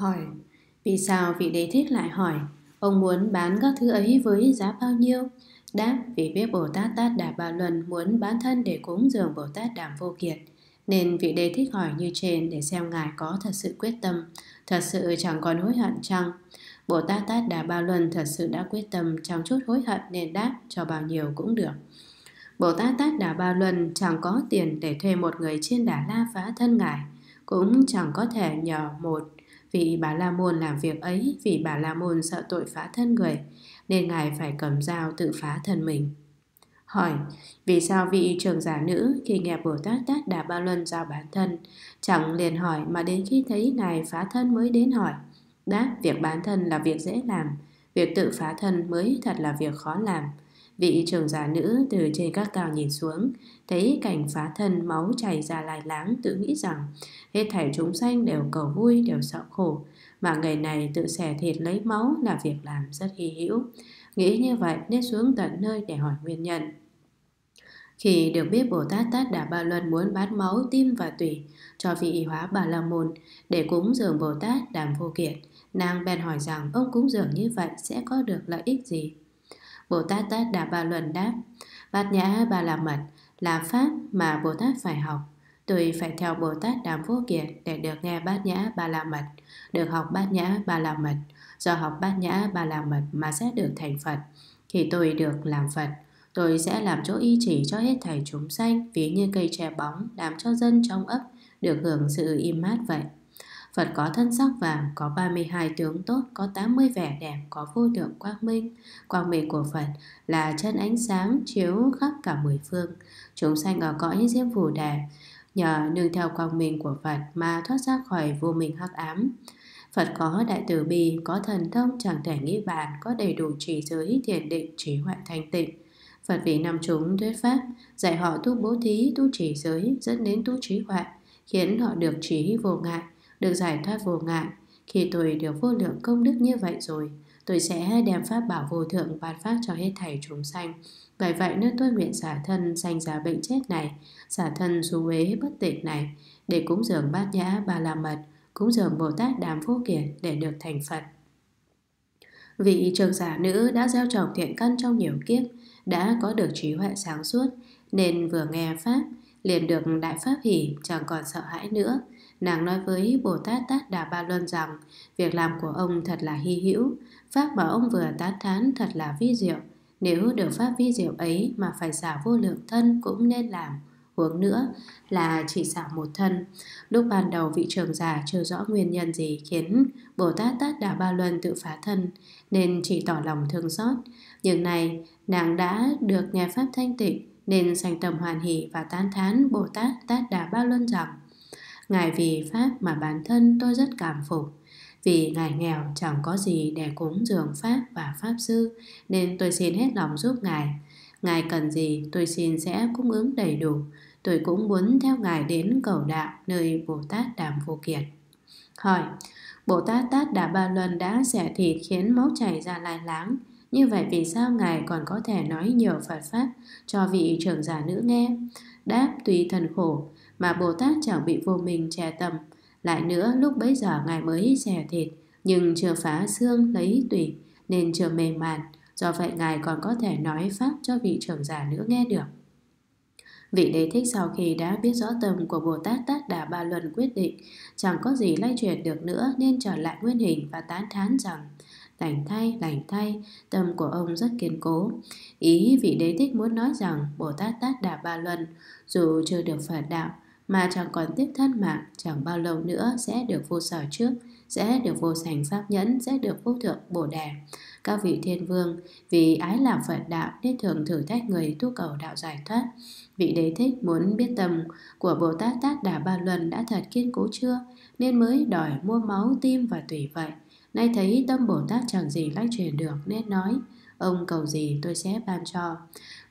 Hỏi, vì sao vị đế thích lại hỏi, ông muốn bán các thứ ấy với giá bao nhiêu? Đáp, vì biết Bồ Tát Tát Đà Bà Luân muốn bán thân để cúng dường Bồ Tát Đàm Vô Kiệt, nên vị đế thích hỏi như trên để xem ngài có thật sự quyết tâm, thật sự chẳng còn hối hận chăng? Bồ Tát Tát Đà Bà Luân thật sự đã quyết tâm, chẳng chút hối hận, nên đáp cho bao nhiêu cũng được. Bồ Tát Tát Đà Bà Luân chẳng có tiền để thuê một người trên Đà La phá thân ngài, cũng chẳng có thể nhờ một vị Bà La Môn làm việc ấy, vì Bà La Môn sợ tội phá thân người, nên ngài phải cầm dao tự phá thân mình. Hỏi, vì sao vị trưởng giả nữ khi nghe Bồ Tát Tát Đà Bà Luân giao bán thân, chẳng liền hỏi mà đến khi thấy ngài phá thân mới đến hỏi? Đáp, việc bán thân là việc dễ làm, việc tự phá thân mới thật là việc khó làm. Vị trưởng giả nữ từ trên các cao nhìn xuống, thấy cảnh phá thân máu chảy ra lai láng, tự nghĩ rằng hết thảy chúng sanh đều cầu vui, đều sợ khổ, mà người này tự xẻ thịt lấy máu là việc làm rất hy hữu. Nghĩ như vậy nên xuống tận nơi để hỏi nguyên nhân. Khi được biết Bồ Tát Tát Đà Bà Luân muốn bán máu, tim và tủy cho vị hóa Bà La Môn để cúng dường Bồ Tát Đàm Vô Kiệt, nàng bèn hỏi rằng ông cúng dường như vậy sẽ có được lợi ích gì? Bồ Tát Tát Đà Bà Luân đáp, Bát Nhã Ba La Mật là pháp mà Bồ Tát phải học. Tôi phải theo Bồ Tát Đàm Vô Kiệt để được nghe Bát Nhã Ba La Mật, được học Bát Nhã Ba La Mật, do học Bát Nhã Ba La Mật mà sẽ được thành Phật. Khi tôi được làm Phật, tôi sẽ làm chỗ y chỉ cho hết thảy chúng sanh, ví như cây tre bóng, làm cho dân trong ấp được hưởng sự im mát vậy. Phật có thân sắc vàng, có 32 tướng tốt, có 80 vẻ đẹp, có vô lượng quang minh. Quang minh của Phật là chân ánh sáng chiếu khắp cả mười phương. Chúng sanh ở cõi Diêm Phù Đề nhờ nương theo quang minh của Phật mà thoát ra khỏi vô minh hắc ám. Phật có đại từ bi, có thần thông chẳng thể nghĩ bàn, có đầy đủ trì giới, thiền định, trí huệ thanh tịnh. Phật vì năm chúng thuyết pháp, dạy họ tu bố thí, tu trì giới, dẫn đến tu trí huệ, khiến họ được trí vô ngại, được giải thoát vô ngại. Khi tôi được vô lượng công đức như vậy rồi, tôi sẽ đem pháp bảo vô thượng ban phát cho hết thảy chúng sanh. Bởi vậy nên tôi nguyện xả thân sanh ra bệnh chết này, xả thân xuống uế bất tịnh này, để cúng dường Bát Nhã Ba La Mật, cúng dường Bồ Tát Đàm Vô Kiệt để được thành Phật. Vị trưởng giả nữ đã gieo trồng thiện căn trong nhiều kiếp, đã có được trí huệ sáng suốt, nên vừa nghe pháp liền được đại pháp hỷ, chẳng còn sợ hãi nữa. Nàng nói với Bồ Tát Tát Đà Bà Luân rằng việc làm của ông thật là hy hữu, pháp mà ông vừa tán thán thật là vi diệu. Nếu được pháp vi diệu ấy mà phải xả vô lượng thân cũng nên làm, huống nữa là chỉ xả một thân. Lúc ban đầu vị trưởng giả chưa rõ nguyên nhân gì khiến Bồ Tát Tát Đà Bà Luân tự phá thân, nên chỉ tỏ lòng thương xót. Nhưng này nàng đã được nghe pháp thanh tịnh, nên sanh tâm hoan hỷ và tán thán Bồ Tát Tát Đà Bà Luân rằng ngài vì pháp mà bản thân tôi rất cảm phục. Vì ngài nghèo chẳng có gì để cúng dường pháp và pháp sư, nên tôi xin hết lòng giúp ngài. Ngài cần gì tôi xin sẽ cung ứng đầy đủ. Tôi cũng muốn theo ngài đến cầu đạo nơi Bồ Tát Đàm Vô Kiệt. Hỏi, Bồ Tát Tát Đà Bà Luân đã xẻ thịt khiến máu chảy ra lai láng, như vậy vì sao ngài còn có thể nói nhiều Phật pháp cho vị trưởng giả nữ nghe? Đáp, tùy thần khổ mà Bồ Tát chẳng bị vô minh che tâm. Lại nữa, lúc bấy giờ ngài mới xẻ thịt, nhưng chưa phá xương lấy tủy, nên chưa mê màn. Do vậy ngài còn có thể nói pháp cho vị trưởng giả nữ nghe được. Vị đế thích sau khi đã biết rõ tâm của Bồ Tát Tát Đà Bà Luân quyết định chẳng có gì lay chuyển được nữa, nên trở lại nguyên hình và tán thán rằng lành thay, tâm của ông rất kiên cố. Ý vị đế thích muốn nói rằng Bồ Tát Tát Đà Bà Luân dù chưa được Phật đạo mà chẳng còn tiếp thân mạng, chẳng bao lâu nữa sẽ được vô sở trước, sẽ được vô sành pháp nhẫn, sẽ được vô thượng bồ đề. Các vị thiên vương vì ái làm Phật đạo nên thường thử thách người tu cầu đạo giải thoát. Vị đế thích muốn biết tâm của Bồ Tát Tát Đà Bà Luân đã thật kiên cố chưa, nên mới đòi mua máu, tim và tủy vậy. Nay thấy tâm Bồ Tát chẳng gì lay chuyển được, nên nói ông cầu gì tôi sẽ ban cho.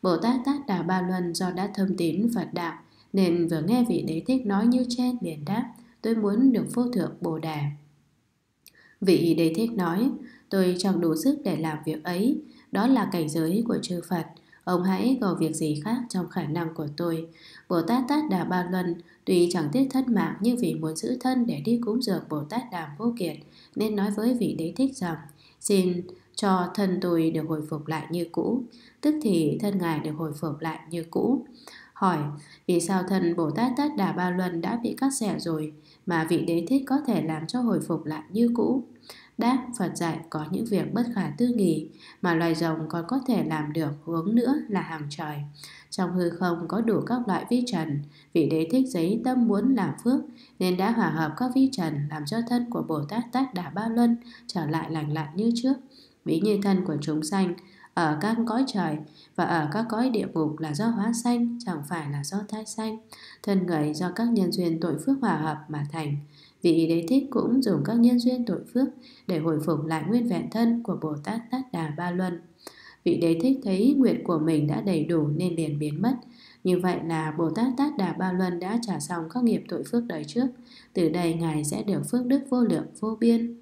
Bồ Tát Tát Đà Bà Luân do đã thâm tín Phật đạo, nên vừa nghe vị đế thích nói như trên liền đáp, tôi muốn được vô thượng bồ đề. Vị đế thích nói, tôi chẳng đủ sức để làm việc ấy, đó là cảnh giới của chư Phật. Ông hãy cầu việc gì khác trong khả năng của tôi. Bồ Tát Tát Đà Ba Luân tuy chẳng tiếc thân mạng nhưng vì muốn giữ thân để đi cúng dược Bồ Tát Đàm Vô Kiệt nên nói với vị đế thích rằng: xin cho thân tôi được hồi phục lại như cũ. Tức thì thân ngài được hồi phục lại như cũ. Hỏi: vì sao thân Bồ Tát Tát Đà Ba Luân đã bị cắt xẻ rồi mà vị đế thích có thể làm cho hồi phục lại như cũ? Đáp: Phật dạy có những việc bất khả tư nghì mà loài rồng còn có thể làm được, huống nữa là hàng trời. Trong hư không có đủ các loại vi trần, vị đế thích giấy tâm muốn làm phước nên đã hòa hợp các vi trần làm cho thân của Bồ Tát Tát Đà Ba Luân trở lại lành lặn như trước. Ví như thân của chúng sanh ở các cõi trời và ở các cõi địa ngục là do hóa sanh, chẳng phải là do thai sanh. Thân người do các nhân duyên tội phước hòa hợp mà thành. Vị đế thích cũng dùng các nhân duyên tội phước để hồi phục lại nguyên vẹn thân của Bồ Tát Tát Đà Ba Luân. Vị đế thích thấy nguyện của mình đã đầy đủ nên liền biến mất. Như vậy là Bồ Tát Tát Đà Ba Luân đã trả xong các nghiệp tội phước đời trước. Từ đây ngài sẽ được phước đức vô lượng vô biên.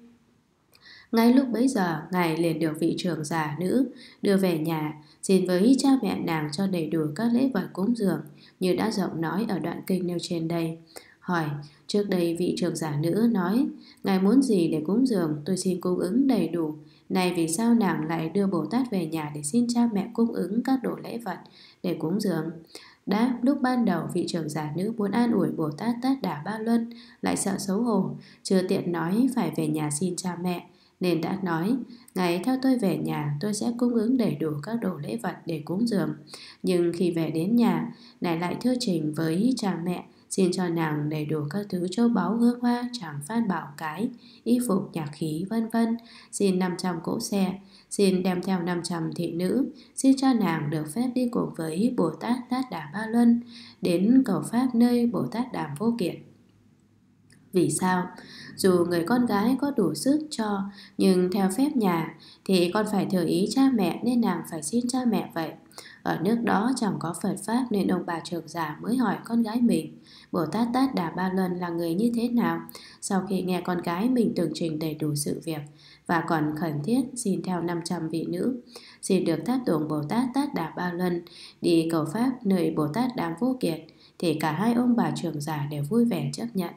Ngay lúc bấy giờ, ngài liền được vị trưởng giả nữ đưa về nhà, xin với cha mẹ nàng cho đầy đủ các lễ vật cúng dường như đã rộng nói ở đoạn kinh nêu trên đây. Hỏi: trước đây vị trưởng giả nữ nói ngài muốn gì để cúng dường, tôi xin cung ứng đầy đủ. Này vì sao nàng lại đưa Bồ Tát về nhà để xin cha mẹ cung ứng các đồ lễ vật để cúng dường? Đã lúc ban đầu vị trưởng giả nữ muốn an ủi Bồ Tát Tát Đà Ba Luân, lại sợ xấu hổ, chưa tiện nói phải về nhà xin cha mẹ, nên đã nói: ngày theo tôi về nhà, tôi sẽ cung ứng đầy đủ các đồ lễ vật để cúng dường. Nhưng khi về đến nhà, nàng lại thưa trình với cha mẹ, xin cho nàng đầy đủ các thứ châu báu, hương hoa, tràng phát bảo cái, y phục, nhạc khí, vân vân. Xin 500 cỗ xe, xin đem theo 500 thị nữ, xin cho nàng được phép đi cùng với Bồ Tát Tát Đà Ba Luân đến cầu pháp nơi Bồ Tát Đàm Vô Kiệt. Vì sao? Dù người con gái có đủ sức cho, nhưng theo phép nhà thì con phải thừa ý cha mẹ nên nàng phải xin cha mẹ vậy. Ở nước đó chẳng có Phật Pháp nên ông bà trưởng giả mới hỏi con gái mình Bồ Tát Tát Đà Ba Luân là người như thế nào. Sau khi nghe con gái mình tường trình đầy đủ sự việc và còn khẩn thiết xin theo 500 vị nữ, xin được tháp tùng Bồ Tát Tát Đà Ba Luân đi cầu pháp nơi Bồ Tát Đàm Vô Kiệt, thì cả hai ông bà trưởng giả đều vui vẻ chấp nhận.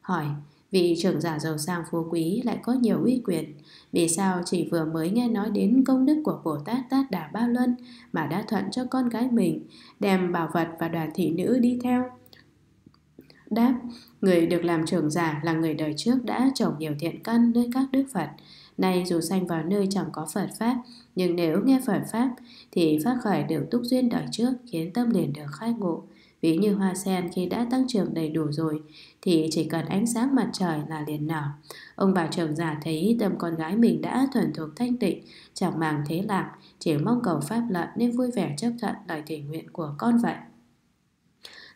Hỏi: vị trưởng giả giàu sang phú quý lại có nhiều uy quyền, vì sao chỉ vừa mới nghe nói đến công đức của Bồ Tát Tát Đà Ba Luân mà đã thuận cho con gái mình đem bảo vật và đoàn thị nữ đi theo? Đáp: người được làm trưởng giả là người đời trước đã trồng nhiều thiện căn nơi các đức Phật. Nay dù sanh vào nơi chẳng có Phật Pháp, nhưng nếu nghe Phật Pháp thì phát khởi được túc duyên đời trước, khiến tâm liền được khai ngộ. Ví như hoa sen khi đã tăng trưởng đầy đủ rồi thì chỉ cần ánh sáng mặt trời là liền nở. Ông bà trưởng giả thấy tâm con gái mình đã thuần thuộc thanh tịnh, chẳng màng thế lạc, chỉ mong cầu pháp lợi nên vui vẻ chấp thuận lời thỉnh nguyện của con vậy.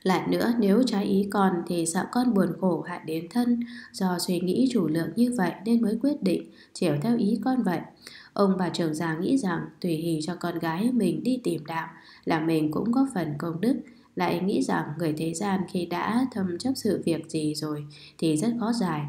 Lại nữa, nếu trái ý con thì sợ con buồn khổ hại đến thân, do suy nghĩ chủ lượng như vậy nên mới quyết định chiều theo ý con vậy. Ông bà trưởng giả nghĩ rằng tùy hỷ cho con gái mình đi tìm đạo là mình cũng có phần công đức. Lại nghĩ rằng người thế gian khi đã thâm chấp sự việc gì rồi thì rất khó giải.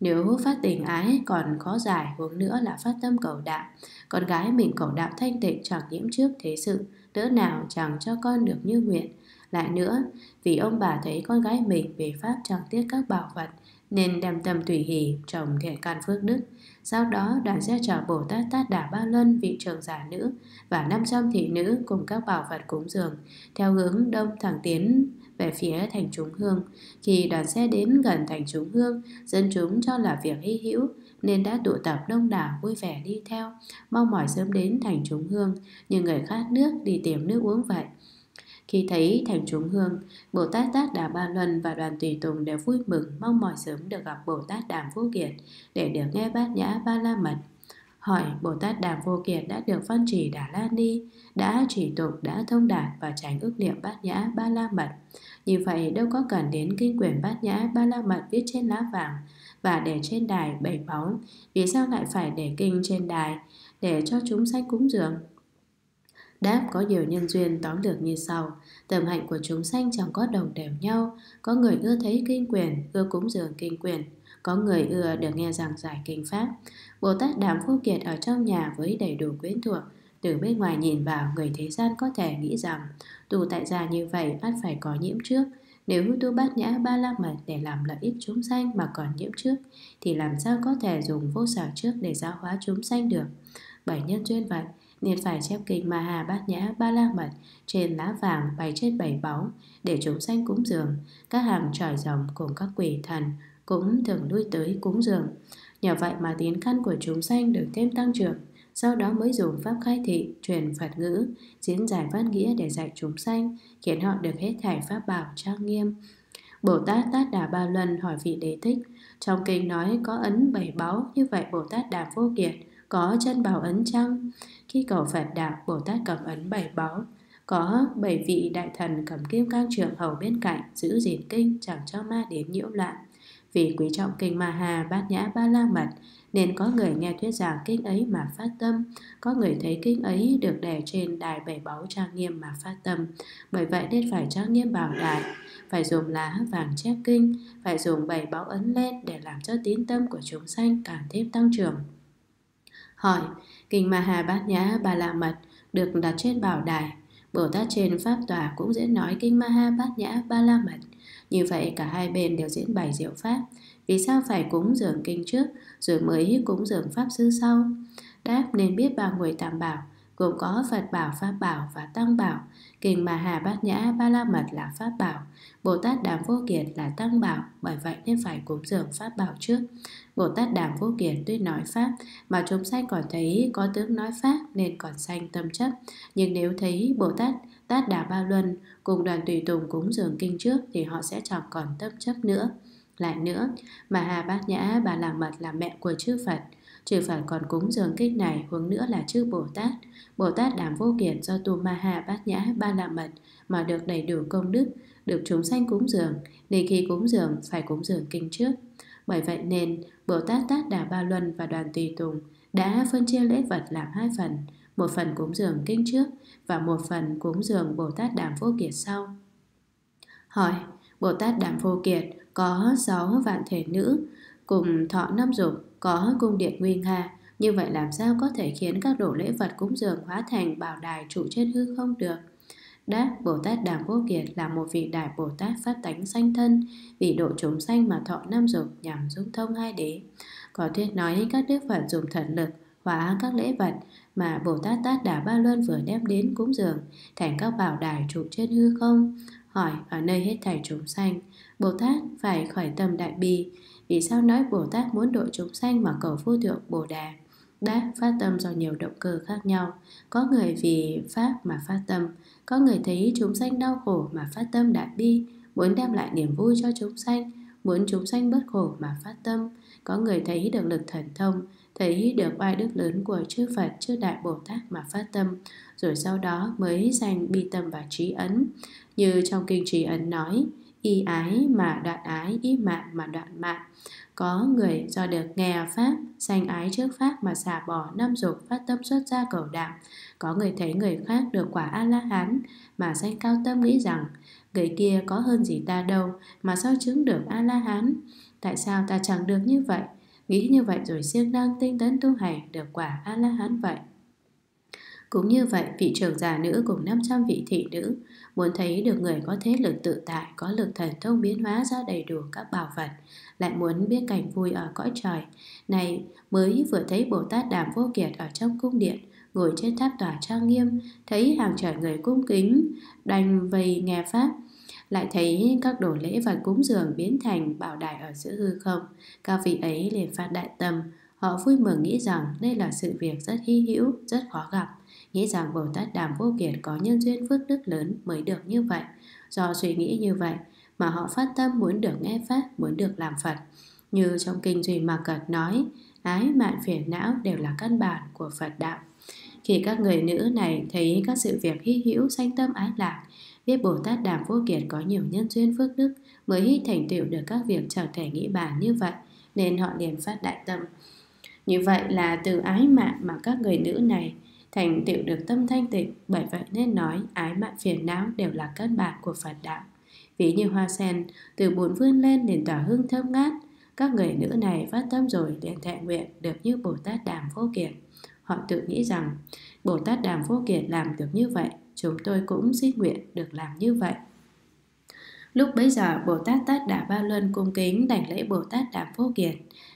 Nếu phát tình ái còn khó giải, huống nữa là phát tâm cầu đạo. Con gái mình cầu đạo thanh tịnh chẳng nhiễm trước thế sự, đỡ nào chẳng cho con được như nguyện. Lại nữa, vì ông bà thấy con gái mình về pháp chẳng tiếc các bảo vật nên đem tâm tùy hỷ trồng thiện căn phước đức. Sau đó đoàn xe chở Bồ Tát Tát Đà Ba Luân, vị trưởng giả nữ và 500 thị nữ cùng các bảo vật cúng dường theo hướng đông thẳng tiến về phía thành Trúng Hương. Khi đoàn xe đến gần thành Trúng Hương, dân chúng cho là việc hy hữu nên đã tụ tập đông đảo vui vẻ đi theo, mong mỏi sớm đến thành Trúng Hương như người khát nước đi tìm nước uống vậy. Khi thấy thành Trúng Hương, Bồ Tát Tát Đà Ba Luân và đoàn tùy tùng đều vui mừng, mong mỏi sớm được gặp Bồ Tát Đàm Vô Kiệt để được nghe bát nhã ba la mật. Hỏi: Bồ Tát Đàm Vô Kiệt đã được văn trì Đà La Ni, đã trì tụng, đã thông đạt và tránh ước niệm bát nhã ba la mật. Như vậy đâu có cần đến kinh quyển bát nhã ba la mật viết trên lá vàng và để trên đài bày báu, vì sao lại phải để kinh trên đài để cho chúng sanh cúng dường? Đáp: có nhiều nhân duyên tóm được như sau. Tầm hạnh của chúng sanh chẳng có đồng đều nhau. Có người ưa thấy kinh quyển, ưa cúng dường kinh quyển. Có người ưa được nghe giảng giải kinh pháp. Bồ Tát Đàm Vô Kiệt ở trong nhà với đầy đủ quyến thuộc, Từ bên ngoài nhìn vào, người thế gian có thể nghĩ rằng tu tại gia như vậy ắt phải có nhiễm trước. Nếu tu bát nhã ba la mật để làm lợi ích chúng sanh mà còn nhiễm trước, thì làm sao có thể dùng vô sở trước để giáo hóa chúng sanh được? Bởi nhân duyên vậy, nên phải chép kinh Ma Hà Bát Nhã Ba La Mật trên lá vàng bày trên bảy báu để chúng sanh cúng dường. Các hàng tròi rồng cùng các quỷ thần cũng thường lui tới cúng dường. Nhờ vậy mà tín căn của chúng sanh được thêm tăng trưởng. Sau đó mới dùng pháp khai thị, truyền Phật ngữ, diễn giải văn nghĩa để dạy chúng sanh, khiến họ được hết thảy pháp bảo trang nghiêm. Bồ Tát Tát Đà Ba Luân hỏi vị Đế Thích: trong kinh nói có ấn bảy báu, như vậy Bồ Tát Đà Vô Kiệt có chân bảo ấn chăng? Khi cầu Phật đạo, Bồ Tát cầm ấn bảy báu. Có bảy vị đại thần cầm kim cang trượng hầu bên cạnh, giữ gìn kinh chẳng cho ma đến nhiễu loạn. Vì quý trọng kinh Ma Hà Bát Nhã Ba La Mật, nên có người nghe thuyết giảng kinh ấy mà phát tâm, có người thấy kinh ấy được đè trên đài bảy báu trang nghiêm mà phát tâm. Bởi vậy nên phải trang nghiêm bảo đài, phải dùng lá vàng chép kinh, phải dùng bảy báu ấn lên để làm cho tín tâm của chúng sanh càng thêm tăng trưởng. Hỏi: kinh Ma Hà Bát Nhã Ba La Mật được đặt trên bảo đài, Bồ Tát trên pháp tòa cũng diễn nói kinh Ma Ha Bát Nhã Ba La Mật. Như vậy cả hai bên đều diễn bày diệu pháp, vì sao phải cúng dường kinh trước rồi mới cúng dường pháp sư sau? Đáp: nên biết ba người tam bảo gồm có Phật bảo, Pháp bảo và Tăng bảo. Kinh Ma Hà Bát Nhã Ba La Mật là Pháp bảo, Bồ Tát Đàm Vô Kiệt là Tăng bảo, bởi vậy nên phải cúng dường Pháp bảo trước. Bồ Tát Đàm Vô Kiệt tuy nói Pháp mà chúng sanh còn thấy có tướng nói Pháp nên còn sanh tâm chấp, nhưng nếu thấy Bồ Tát Tát Đà Ba Luân cùng đoàn tùy tùng cúng dường kinh trước thì họ sẽ chẳng còn tâm chấp nữa. Lại nữa, Ma Hà Bát Nhã Ba La Mật là mẹ của chư Phật. Chư Phật còn cúng dường kinh này, huống nữa là chư Bồ Tát. Bồ Tát Đàm Vô Kiệt do tu Ma Hà Bát Nhã Ba La Mật mà được đầy đủ công đức, được chúng sanh cúng dường, nên khi cúng dường phải cúng dường kinh trước. Bởi vậy nên Bồ Tát Tát Đà Ba Luân và đoàn tùy tùng đã phân chia lễ vật làm hai phần, một phần cúng dường kinh trước và một phần cúng dường Bồ Tát Đàm Vô Kiệt sau. Hỏi: Bồ Tát Đàm Vô Kiệt có 6 vạn thể nữ, cùng thọ 5 dục, có cung điện nguy nga, như vậy làm sao có thể khiến các đồ lễ vật cúng dường hóa thành bảo đài trụ trên hư không được? Đáp: Bồ Tát Đàm Vô Kiệt là một vị đại Bồ Tát phát tánh sanh thân, vì độ chúng sanh mà thọ 5 dục nhằm dung thông 2 đế. Có thuyết nói các đức Phật dùng thần lực hóa các lễ vật mà Bồ Tát Tát Đà Ba Luân vừa đem đến cúng dường thành các bảo đài trụ trên hư không. Hỏi: ở nơi hết thảy chúng sanh, Bồ Tát phải khởi tâm đại bi, vì sao nói Bồ Tát muốn độ chúng sanh mà cầu vô thượng Bồ Đà? Đáp: phát tâm do nhiều động cơ khác nhau. Có người vì Pháp mà phát tâm, có người thấy chúng sanh đau khổ mà phát tâm đại bi, muốn đem lại niềm vui cho chúng sanh, muốn chúng sanh bớt khổ mà phát tâm. Có người thấy được lực thần thông, thấy được oai đức lớn của chư Phật, chư Đại Bồ Tát mà phát tâm, rồi sau đó mới sanh bi tâm và trí ấn. Như trong kinh trí ấn nói: y ái mà đoạn ái, y mạng mà đoạn mạng. Có người do được nghe Pháp, sanh ái trước Pháp mà xả bỏ 5 dục, phát tâm xuất gia cầu đạo. Có người thấy người khác được quả A-la-hán mà sanh cao tâm, nghĩ rằng người kia có hơn gì ta đâu mà sao chứng được A-la-hán, tại sao ta chẳng được như vậy. Nghĩ như vậy rồi siêng năng tinh tấn tu hành, được quả A-la-hán vậy. Cũng như vậy, vị trưởng giả nữ cùng 500 vị thị nữ muốn thấy được người có thế lực tự tại, có lực thần thông biến hóa ra đầy đủ các bảo vật, lại muốn biết cảnh vui ở cõi trời này, mới vừa thấy Bồ Tát Đàm Vô Kiệt ở trong cung điện, ngồi trên tháp tòa trang nghiêm, thấy hàng trời người cung kính đành vây nghe Pháp, lại thấy các đồ lễ và cúng dường biến thành bảo đài ở giữa hư không. Các vị ấy liền phát đại tâm, họ vui mừng nghĩ rằng đây là sự việc rất hy hữu, rất khó gặp, nghĩ rằng Bồ Tát Đàm Vô Kiệt có nhân duyên phước đức lớn mới được như vậy. Do suy nghĩ như vậy mà họ phát tâm muốn được nghe Pháp, muốn được làm Phật. Như trong kinh Duy Mạc Cật nói: ái mạn phiền não đều là căn bản của Phật đạo. Khi các người nữ này thấy các sự việc hy hữu sanh tâm ái lạc, biết Bồ Tát Đàm Vô Kiệt có nhiều nhân duyên phước đức mới thành tựu được các việc chẳng thể nghĩ bàn như vậy, nên họ liền phát đại tâm. Như vậy là từ ái mạn mà các người nữ này thành tựu được tâm thanh tịnh, bởi vậy nên nói ái mạn phiền não đều là căn bản của Phật đạo. Ví như hoa sen từ bùn vươn lên liền tỏa hương thơm ngát, các người nữ này phát tâm rồi liền thệ nguyện được như Bồ Tát Đàm Vô Kiệt. Họ tự nghĩ rằng Bồ Tát Đàm Vô Kiệt làm được như vậy, chúng tôi cũng xin nguyện được làm như vậy. Lúc bấy giờ, Bồ Tát Tát Đà Ba Luân cung kính đảnh lễ Bồ Tát Đàm Vô Kiệt,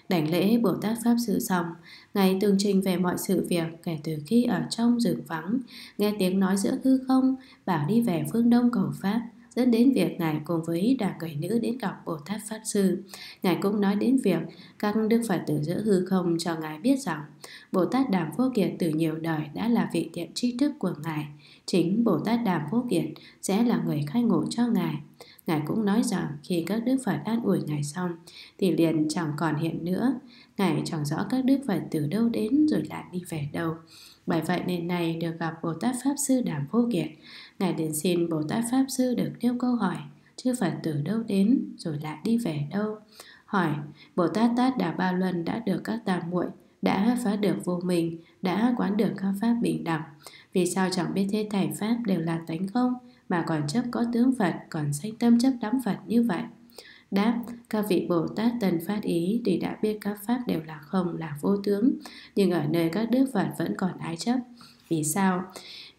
đảnh lễ Bồ Tát Pháp Sư xong, Ngài tường trình về mọi sự việc kể từ khi ở trong rừng vắng, nghe tiếng nói giữa hư không, bảo đi về phương đông cầu Pháp, dẫn đến việc Ngài cùng với đàn người nữ đến gặp Bồ Tát Pháp Sư. Ngài cũng nói đến việc các Đức Phật tử giữa hư không cho Ngài biết rằng Bồ Tát Đàm Vô Kiệt từ nhiều đời đã là vị thiện tri thức của Ngài. Chính Bồ Tát Đàm Vô Kiệt sẽ là người khai ngộ cho Ngài. Ngài cũng nói rằng khi các Đức Phật an ủi Ngài xong thì liền chẳng còn hiện nữa. Ngài chẳng rõ các Đức Phật từ đâu đến rồi lại đi về đâu. Bởi vậy nên này được gặp Bồ Tát Pháp Sư Đàm Vô Kiệt, Ngài đến xin Bồ Tát Pháp Sư được nêu câu hỏi: chư Phật từ đâu đến rồi lại đi về đâu? Hỏi: Bồ Tát Tát Đà Ba Luân đã được các tam muội, đã phá được vô minh, đã quán được các pháp bình đẳng, vì sao chẳng biết thế thảy pháp đều là tánh không mà còn chấp có tướng Phật, còn sanh tâm chấp đắm Phật như vậy? Đáp: các vị Bồ Tát Tân phát ý thì đã biết các pháp đều là không, là vô tướng, nhưng ở nơi các Đức Phật vẫn còn ái chấp. Vì sao?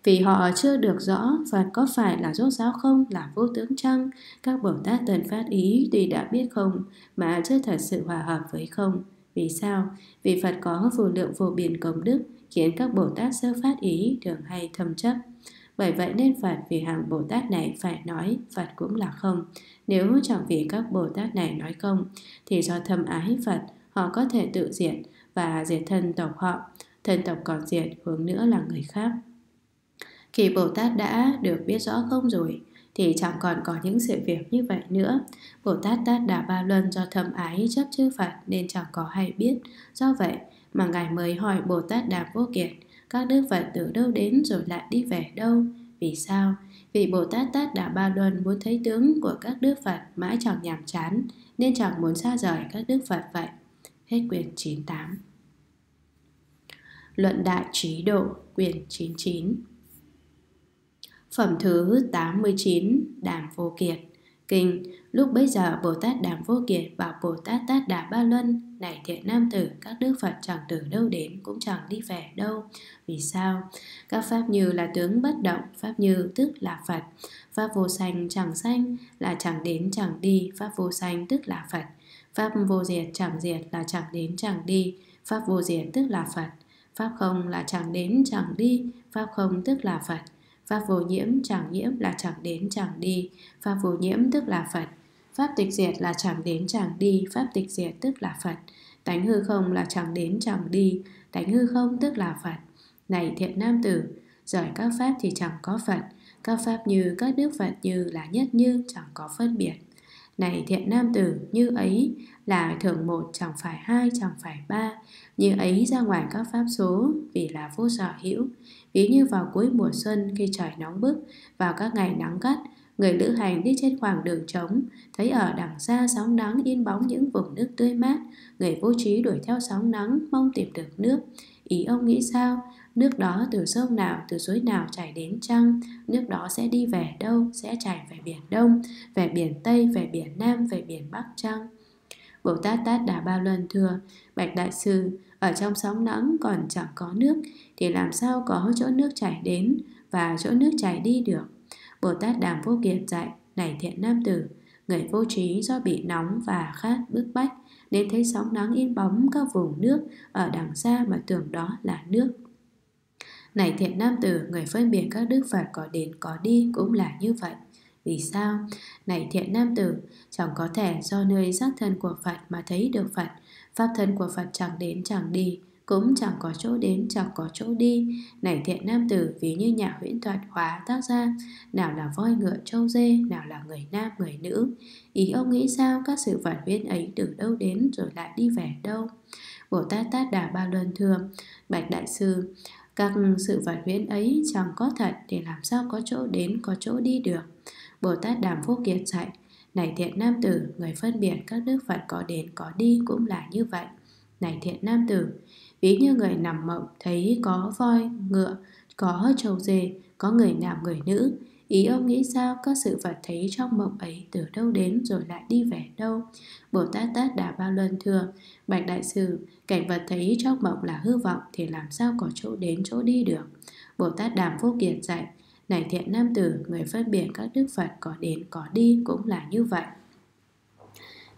Vì họ chưa được rõ Phật có phải là rốt ráo không, là vô tướng chăng? Các Bồ Tát Tân phát ý thì đã biết không mà chưa thật sự hòa hợp với không. Vì sao? Vì Phật có vô lượng vô biên công đức, khiến các Bồ Tát sơ phát ý thường hay thâm chấp. Bởi vậy nên Phật vì hàng Bồ Tát này phải nói Phật cũng là không. Nếu chẳng vì các Bồ Tát này nói không, thì do thâm ái Phật, họ có thể tự diệt và diệt thân tộc họ. Thân tộc còn diệt, hướng nữa là người khác. Khi Bồ Tát đã được biết rõ không rồi, thì chẳng còn có những sự việc như vậy nữa. Bồ Tát Tát Đà Ba Luân do thâm ái chấp chư Phật nên chẳng có hay biết. Do vậy mà Ngài mới hỏi Bồ Tát Đàm Vô Kiệt: các Đức Phật từ đâu đến rồi lại đi về đâu? Vì sao? Vì Bồ Tát Tát Đà Ba Luân muốn thấy tướng của các Đức Phật mãi chẳng nhàm chán, nên chẳng muốn xa rời các Đức Phật vậy. Hết quyển 98. Luận Đại Trí Độ, quyển 99. Phẩm thứ 89, Đàm Vô Kiệt. Kinh: lúc bấy giờ Bồ Tát Đàm Vô Kiệt bảo Bồ Tát Tát Đà Ba Luân: này thiện nam tử, các Đức Phật chẳng từ đâu đến cũng chẳng đi về đâu. Vì sao? Các pháp như là tướng bất động, pháp như tức là Phật. Pháp vô sanh chẳng sanh là chẳng đến chẳng đi, pháp vô sanh tức là Phật. Pháp vô diệt chẳng diệt là chẳng đến chẳng đi, pháp vô diệt tức là Phật. Pháp không là chẳng đến chẳng đi, pháp không tức là Phật. Pháp vô nhiễm chẳng nhiễm là chẳng đến chẳng đi, pháp vô nhiễm tức là Phật. Pháp tịch diệt là chẳng đến chẳng đi, pháp tịch diệt tức là Phật. Tánh hư không là chẳng đến chẳng đi, tánh hư không tức là Phật. Này thiện nam tử, giỏi các pháp thì chẳng có Phật. Các pháp như các Đức Phật như là nhất như, chẳng có phân biệt. Này thiện nam tử, như ấy là thường một, chẳng phải hai, chẳng phải ba. Như ấy ra ngoài các pháp số, vì là vô sở hữu. Ví như vào cuối mùa xuân, khi trời nóng bức, vào các ngày nắng gắt, người lữ hành đi trên khoảng đường trống, thấy ở đằng xa sóng nắng in bóng những vùng nước tươi mát, người vô trí đuổi theo sóng nắng, mong tìm được nước. Ý ông nghĩ sao? Nước đó từ sông nào, từ suối nào chảy đến chăng? Nước đó sẽ đi về đâu? Sẽ chảy về biển Đông, về biển Tây, về biển Nam, về biển Bắc chăng? Bồ Tát Tát Đà Ba Luân thưa: bạch đại sư, ở trong sóng nắng còn chẳng có nước, thì làm sao có chỗ nước chảy đến và chỗ nước chảy đi được? Bồ Tát Đàm Vô Kiệt dạy: này thiện nam tử, người vô trí do bị nóng và khát bức bách nên thấy sóng nắng in bóng các vùng nước ở đằng xa mà tưởng đó là nước. Này thiện nam tử, người phân biệt các Đức Phật có đến có đi cũng là như vậy. Vì sao? Này thiện nam tử, chẳng có thể do nơi xác thân của Phật mà thấy được Phật. Pháp thân của Phật chẳng đến chẳng đi, cũng chẳng có chỗ đến, chẳng có chỗ đi. Này thiện nam tử, ví như nhà huyễn thuật hóa tác ra, nào là voi ngựa trâu dê, nào là người nam người nữ. Ý ông nghĩ sao? Các sự vật huyễn ấy từ đâu đến rồi lại đi về đâu? Bồ Tát Tát Đà Ba Luân thưa: bạch đại sư, các sự vật huyễn ấy chẳng có thật thì làm sao có chỗ đến, có chỗ đi được? Bồ Tát Đàm Vô Kiệt dạy: này thiện nam tử, người phân biệt các Đức Phật có đến có đi cũng là như vậy. Này thiện nam tử, ví như người nằm mộng thấy có voi, ngựa, có trâu dê, có người nam người nữ. Ý ông nghĩ sao các sự vật thấy trong mộng ấy từ đâu đến rồi lại đi về đâu? Bồ Tát Tát Đà Ba Luân thưa: Bạch Đại Sư, cảnh vật thấy trong mộng là hư vọng thì làm sao có chỗ đến chỗ đi được? Bồ Tát Đàm Vô Kiệt dạy: Này thiện nam tử, người phân biệt các đức Phật có đến có đi cũng là như vậy.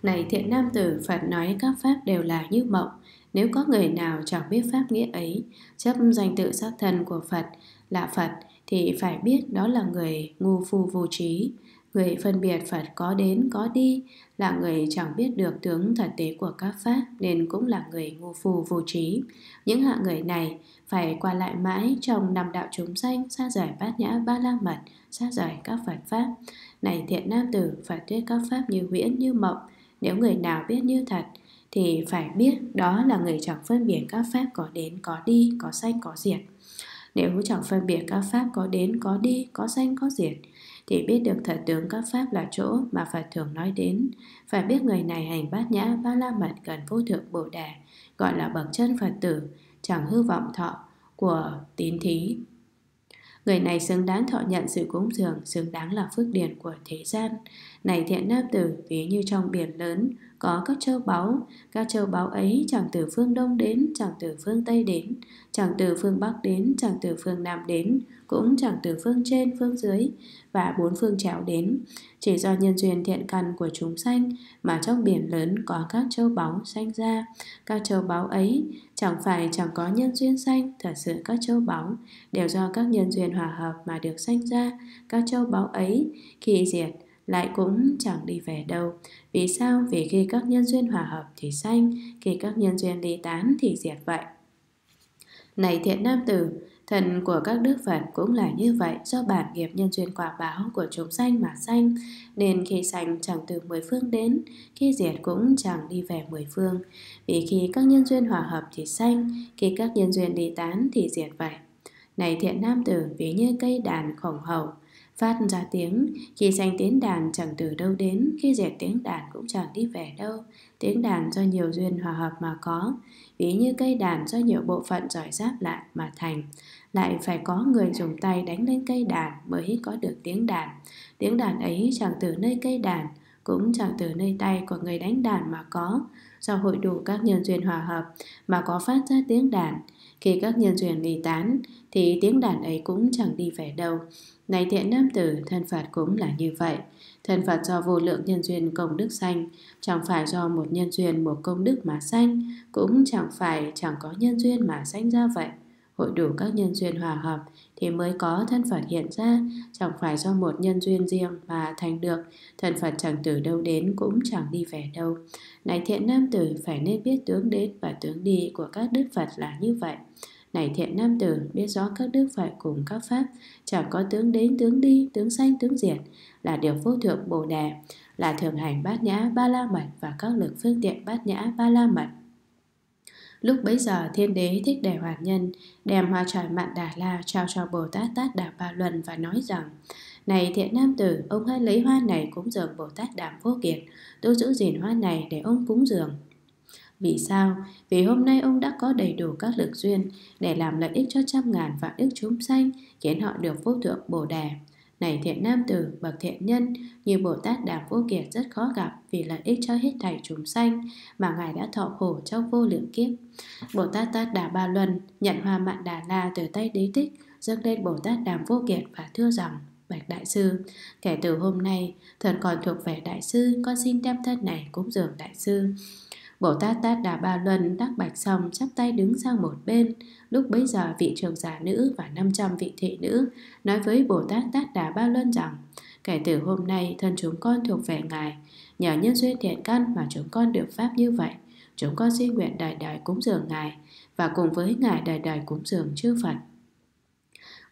Này thiện nam tử, Phật nói các pháp đều là như mộng. Nếu có người nào chẳng biết pháp nghĩa ấy, chấp danh tự sắc thân của Phật là Phật, thì phải biết đó là người ngu phu vô trí. Người phân biệt Phật có đến có đi là người chẳng biết được tướng thật tế của các pháp, nên cũng là người ngu phu vô trí. Những hạng người này phải qua lại mãi trong năm đạo chúng sanh, xa rời bát nhã ba la mật, xa rời các Phật pháp. Này thiện nam tử, Phật thuyết các pháp như huyễn như mộng. Nếu người nào biết như thật thì phải biết đó là người chẳng phân biệt các pháp có đến có đi, có sanh có diệt. Nếu chẳng phân biệt các pháp có đến có đi, có sanh có diệt thì biết được thật tướng các pháp là chỗ mà Phật thường nói đến. Phải biết người này hành bát nhã ba la mật gần vô thượng Bồ Đề, gọi là bậc chân Phật tử, chẳng hư vọng thọ của tín thí. Người này xứng đáng thọ nhận sự cúng dường, xứng đáng là phước điền của thế gian. Này thiện nam tử, ví như trong biển lớn có các châu báu ấy chẳng từ phương Đông đến, chẳng từ phương Tây đến, chẳng từ phương Bắc đến, chẳng từ phương Nam đến, cũng chẳng từ phương trên, phương dưới và bốn phương chéo đến. Chỉ do nhân duyên thiện căn của chúng sanh mà trong biển lớn có các châu báu sanh ra. Các châu báu ấy chẳng phải chẳng có nhân duyên sanh, thật sự các châu báu đều do các nhân duyên hòa hợp mà được sanh ra. Các châu báu ấy khi diệt lại cũng chẳng đi về đâu. Vì sao? Vì khi các nhân duyên hòa hợp thì sanh, khi các nhân duyên ly tán thì diệt vậy. Này thiện nam tử, thần của các đức Phật cũng là như vậy, do bản nghiệp nhân duyên quả báo của chúng sanh mà sanh, nên khi sanh chẳng từ mười phương đến, khi diệt cũng chẳng đi về mười phương. Vì khi các nhân duyên hòa hợp thì sanh, khi các nhân duyên ly tán thì diệt vậy. Này thiện nam tử, ví như cây đàn khổng hầu phát ra tiếng, khi sanh tiếng đàn chẳng từ đâu đến, khi diệt tiếng đàn cũng chẳng đi về đâu. Tiếng đàn do nhiều duyên hòa hợp mà có, ví như cây đàn do nhiều bộ phận giỏi giáp lại mà thành. Lại phải có người dùng tay đánh lên cây đàn mới có được tiếng đàn. Tiếng đàn ấy chẳng từ nơi cây đàn, cũng chẳng từ nơi tay của người đánh đàn mà có, do hội đủ các nhân duyên hòa hợp mà có phát ra tiếng đàn. Khi các nhân duyên ly tán thì tiếng đàn ấy cũng chẳng đi về đâu. Này thiện nam tử, thân Phật cũng là như vậy. Thân Phật do vô lượng nhân duyên công đức sanh, chẳng phải do một nhân duyên một công đức mà sanh, cũng chẳng phải chẳng có nhân duyên mà sanh ra vậy. Hội đủ các nhân duyên hòa hợp thì mới có thân Phật hiện ra, chẳng phải do một nhân duyên riêng mà thành được. Thân Phật chẳng từ đâu đến cũng chẳng đi về đâu. Này thiện nam tử, phải nên biết tướng đến và tướng đi của các đức Phật là như vậy. Này thiện nam tử, biết rõ các đức Phật cùng các pháp chẳng có tướng đến, tướng đi, tướng sanh, tướng diệt là điều vô thượng Bồ Đề, là thường hành bát nhã ba la mật và các lực phương tiện bát nhã ba la mật. Lúc bấy giờ Thiên Đế Thích Đề Hoàn Nhân đem hoa chòi Mạn Đà La trao cho Bồ Tát Tát Đà Ba Luân và nói rằng: Này thiện nam tử, ông hãy lấy hoa này cúng dường Bồ Tát Đàm Vô Kiệt. Tôi giữ gìn hoa này để ông cúng dường. Vì sao? Vì hôm nay ông đã có đầy đủ các lực duyên để làm lợi ích cho trăm ngàn vạn ức chúng sanh, khiến họ được vô thượng Bồ Đề. Này thiện nam tử, bậc thiện nhân như Bồ Tát Đàm Vô Kiệt rất khó gặp, vì lợi ích cho hết thảy chúng sanh mà ngài đã thọ khổ trong vô lượng kiếp. Bồ Tát Tát Đà Ba Luân nhận hoa Mạn Đà La từ tay Đế Thích, dâng lên Bồ Tát Đàm Vô Kiệt và thưa rằng: Bạch Đại Sư, kể từ hôm nay thần còn thuộc về Đại Sư, con xin đem thân này cúng dường Đại Sư. Bồ Tát Tát Đà Ba Luân đắc bạch xong, chắp tay đứng sang một bên. Lúc bấy giờ vị trưởng giả nữ và 500 vị thị nữ nói với Bồ Tát Tát Đà Ba Luân rằng: Kể từ hôm nay thân chúng con thuộc về ngài, nhờ nhân duyên thiện căn mà chúng con được pháp như vậy, chúng con xin nguyện đời đời cúng dường ngài và cùng với ngài đời đời cúng dường chư Phật.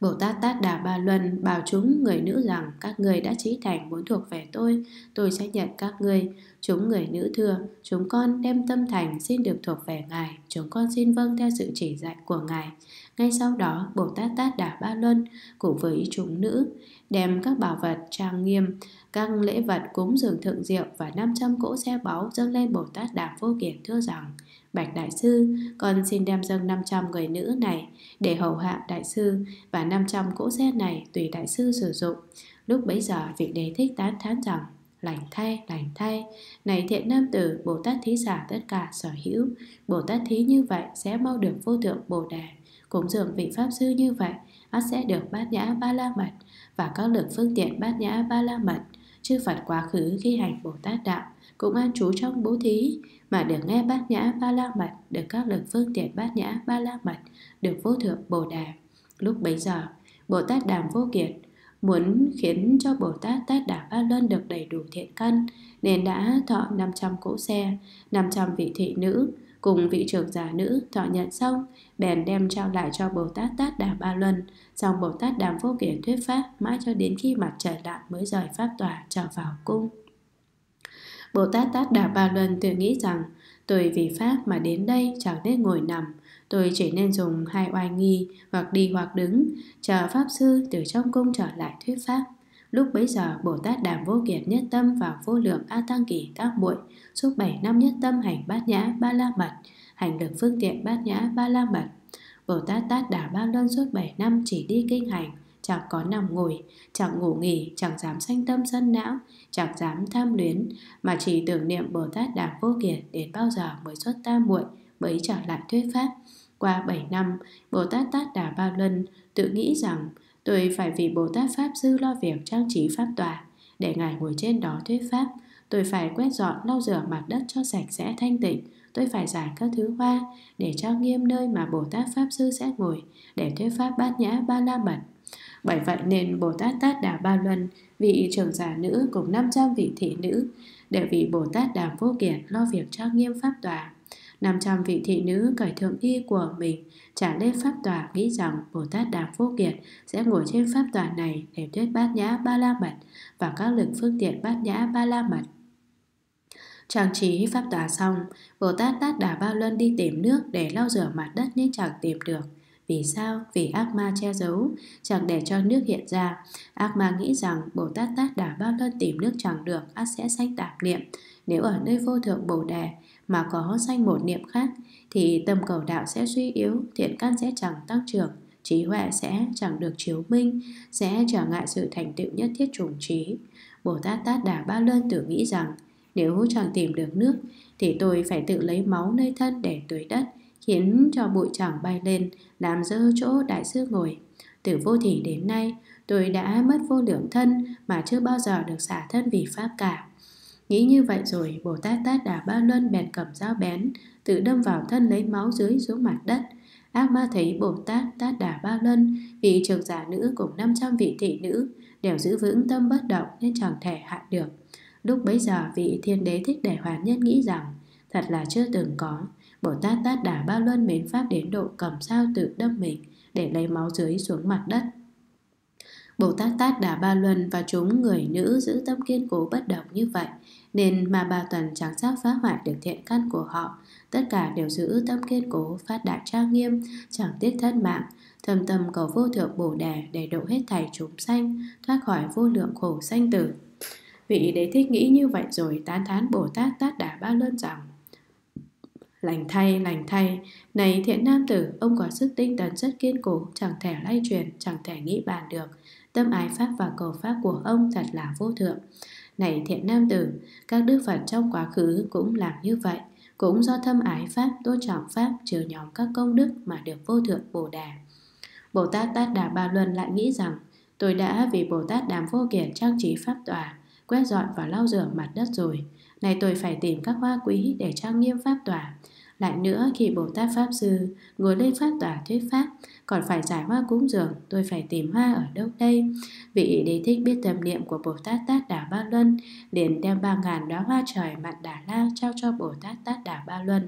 Bồ Tát Tát Đà Ba Luân bảo chúng người nữ rằng: Các người đã chí thành muốn thuộc về tôi sẽ nhận các ngươi. Chúng người nữ thưa: Chúng con đem tâm thành xin được thuộc về ngài, chúng con xin vâng theo sự chỉ dạy của ngài. Ngay sau đó Bồ Tát Tát Đà Ba Luân cùng với chúng nữ đem các bảo vật trang nghiêm, các lễ vật cúng dường thượng diệu và 500 cỗ xe báu dâng lên Bồ Tát Đàm Vô Kiệt thưa rằng: Bạch Đại Sư, con xin đem dâng 500 người nữ này để hầu hạ Đại Sư và 500 cỗ xe này tùy Đại Sư sử dụng. Lúc bấy giờ Vị Đề Thích tán thán rằng: lành thay, này thiện nam tử, Bồ Tát Thí giả tất cả sở hữu. Bồ Tát Thí như vậy sẽ mau được vô thượng Bồ Đề. Cúng dường vị Pháp Sư như vậy, ắt sẽ được Bát Nhã Ba La Mật và các lực phương tiện Bát Nhã Ba La Mật. Chư Phật quá khứ khi hành Bồ Tát đạo cũng an trú trong bố thí, mà được nghe Bát Nhã Ba La Mật, được các lực phương tiện Bát Nhã Ba La Mật, được vô thượng Bồ Đề. Lúc bấy giờ, Bồ Tát Đàm Vô Kiệt muốn khiến cho Bồ Tát Tát Đà Ba Luân được đầy đủ thiện căn, nên đã thọ 500 cỗ xe, 500 vị thị nữ cùng vị trưởng giả nữ. Thọ nhận xong, bèn đem trao lại cho Bồ Tát Tát Đà Ba Luân. Xong Bồ Tát Đàm Vô Kiệt thuyết pháp mãi cho đến khi mặt trời lặn mới rời pháp tòa trở vào cung. Bồ Tát Tát Đà Ba Luân tự nghĩ rằng: tôi vì pháp mà đến đây, chẳng nên ngồi nằm. Tôi chỉ nên dùng hai oai nghi, hoặc đi hoặc đứng, chờ Pháp Sư từ trong cung trở lại thuyết pháp. Lúc bấy giờ, Bồ Tát Đàm Vô Kiệt nhất tâm vào vô lượng A Tăng Kỳ Tác Muội, suốt 7 năm nhất tâm hành Bát Nhã Ba La Mật, hành lực phương tiện Bát Nhã Ba La Mật. Bồ Tát Tát Đà Ba Luân suốt 7 năm chỉ đi kinh hành, chẳng có nằm ngồi, chẳng ngủ nghỉ, chẳng dám sanh tâm sân não, chẳng dám tham luyến, mà chỉ tưởng niệm Bồ Tát Đàm Vô Kiệt đến bao giờ mới xuất tam muội, mới trở lại thuyết pháp. Qua 7 năm, Bồ Tát Tát Đà Ba Luân tự nghĩ rằng: tôi phải vì Bồ Tát Pháp Sư lo việc trang trí pháp tòa, để Ngài ngồi trên đó thuyết pháp. Tôi phải quét dọn lau rửa mặt đất cho sạch sẽ thanh tịnh. Tôi phải giải các thứ hoa để trang nghiêm nơi mà Bồ Tát Pháp Sư sẽ ngồi để thuyết pháp Bát Nhã Ba La Mật. Bởi vậy nên Bồ Tát Tát Đà Ba Luân, vị trưởng giả nữ cùng 500 vị thị nữ đều vì Bồ Tát Đàm Vô Kiệt lo việc trang nghiêm pháp tòa. 500 vị thị nữ cởi thượng y của mình trả lên pháp tòa, nghĩ rằng Bồ Tát Đàm Vô Kiệt sẽ ngồi trên pháp tòa này để thuyết Bát Nhã Ba La Mật và các lực phương tiện Bát Nhã Ba La Mật. Trang trí pháp tòa xong, Bồ Tát Tát Đà Ba Luân đi tìm nước để lau rửa mặt đất nhưng chẳng tìm được. Vì sao? Vì ác ma che giấu, chẳng để cho nước hiện ra. Ác ma nghĩ rằng Bồ Tát Tát Đà Ba Luân tìm nước chẳng được, ắt sẽ sanh tạp niệm. Nếu ở nơi vô thượng Bồ Đề mà có sanh một niệm khác, thì tâm cầu đạo sẽ suy yếu, thiện căn sẽ chẳng tăng trưởng, trí huệ sẽ chẳng được chiếu minh, sẽ trở ngại sự thành tựu nhất thiết chủng trí. Bồ Tát Tát Đà Ba Luân tự nghĩ rằng: nếu chẳng tìm được nước, thì tôi phải tự lấy máu nơi thân để tưới đất, khiến cho bụi chẳng bay lên, làm dơ chỗ Đại Sư ngồi. Từ vô thỉ đến nay, tôi đã mất vô lượng thân mà chưa bao giờ được xả thân vì pháp cả. Nghĩ như vậy rồi, Bồ Tát Tát Đà Ba Luân bèn cầm dao bén, tự đâm vào thân lấy máu dưới xuống mặt đất. Ác ma thấy Bồ Tát Tát Đà Ba Luân, vị trưởng giả nữ cùng 500 vị thị nữ đều giữ vững tâm bất động nên chẳng thể hại được. Lúc bấy giờ, vị Thiên Đế Thích Để Hoàn Nhân nghĩ rằng: thật là chưa từng có, Bồ Tát Tát Đà Ba Luân mến pháp đến độ cầm dao tự đâm mình để lấy máu dưới xuống mặt đất. Bồ Tát Tát Đà Ba Luân và chúng người nữ giữ tâm kiên cố bất động như vậy, nên mà bà Tuần chẳng sao phá hoại được thiện căn của họ. Tất cả đều giữ tâm kiên cố, phát đại trang nghiêm, chẳng tiếc thân mạng, thâm tâm cầu vô thượng Bồ Đề để độ hết thảy chúng sanh, thoát khỏi vô lượng khổ sanh tử. Vị Đế Thích nghĩ như vậy rồi tán thán Bồ Tát Tát Đà Ba Luân rằng: lành thay, này thiện nam tử, ông có sức tinh tấn rất kiên cố, chẳng thể lay chuyển, chẳng thể nghĩ bàn được. Tâm ái pháp và cầu pháp của ông thật là vô thượng. Này thiện nam tử, các đức Phật trong quá khứ cũng làm như vậy, cũng do thâm ái pháp, tôn trọng pháp, chứa nhóm các công đức mà được vô thượng Bồ Đề. Bồ Tát Tát Đà Ba Luân lại nghĩ rằng: tôi đã vì Bồ Tát Đàm Vô Kiệt trang trí pháp tòa, quét dọn và lau rửa mặt đất rồi. Này tôi phải tìm các hoa quý để trang nghiêm pháp tòa. Lại nữa, khi Bồ Tát Pháp Sư ngồi lên pháp tòa thuyết pháp, còn phải giải hoa cúng dường, tôi phải tìm hoa ở đâu đây? Vị Đế Thích biết tâm niệm của Bồ Tát Tát Đà Ba Luân, liền đem 3.000 đóa hoa trời Mạn Đà La trao cho Bồ Tát Tát Đà Ba Luân.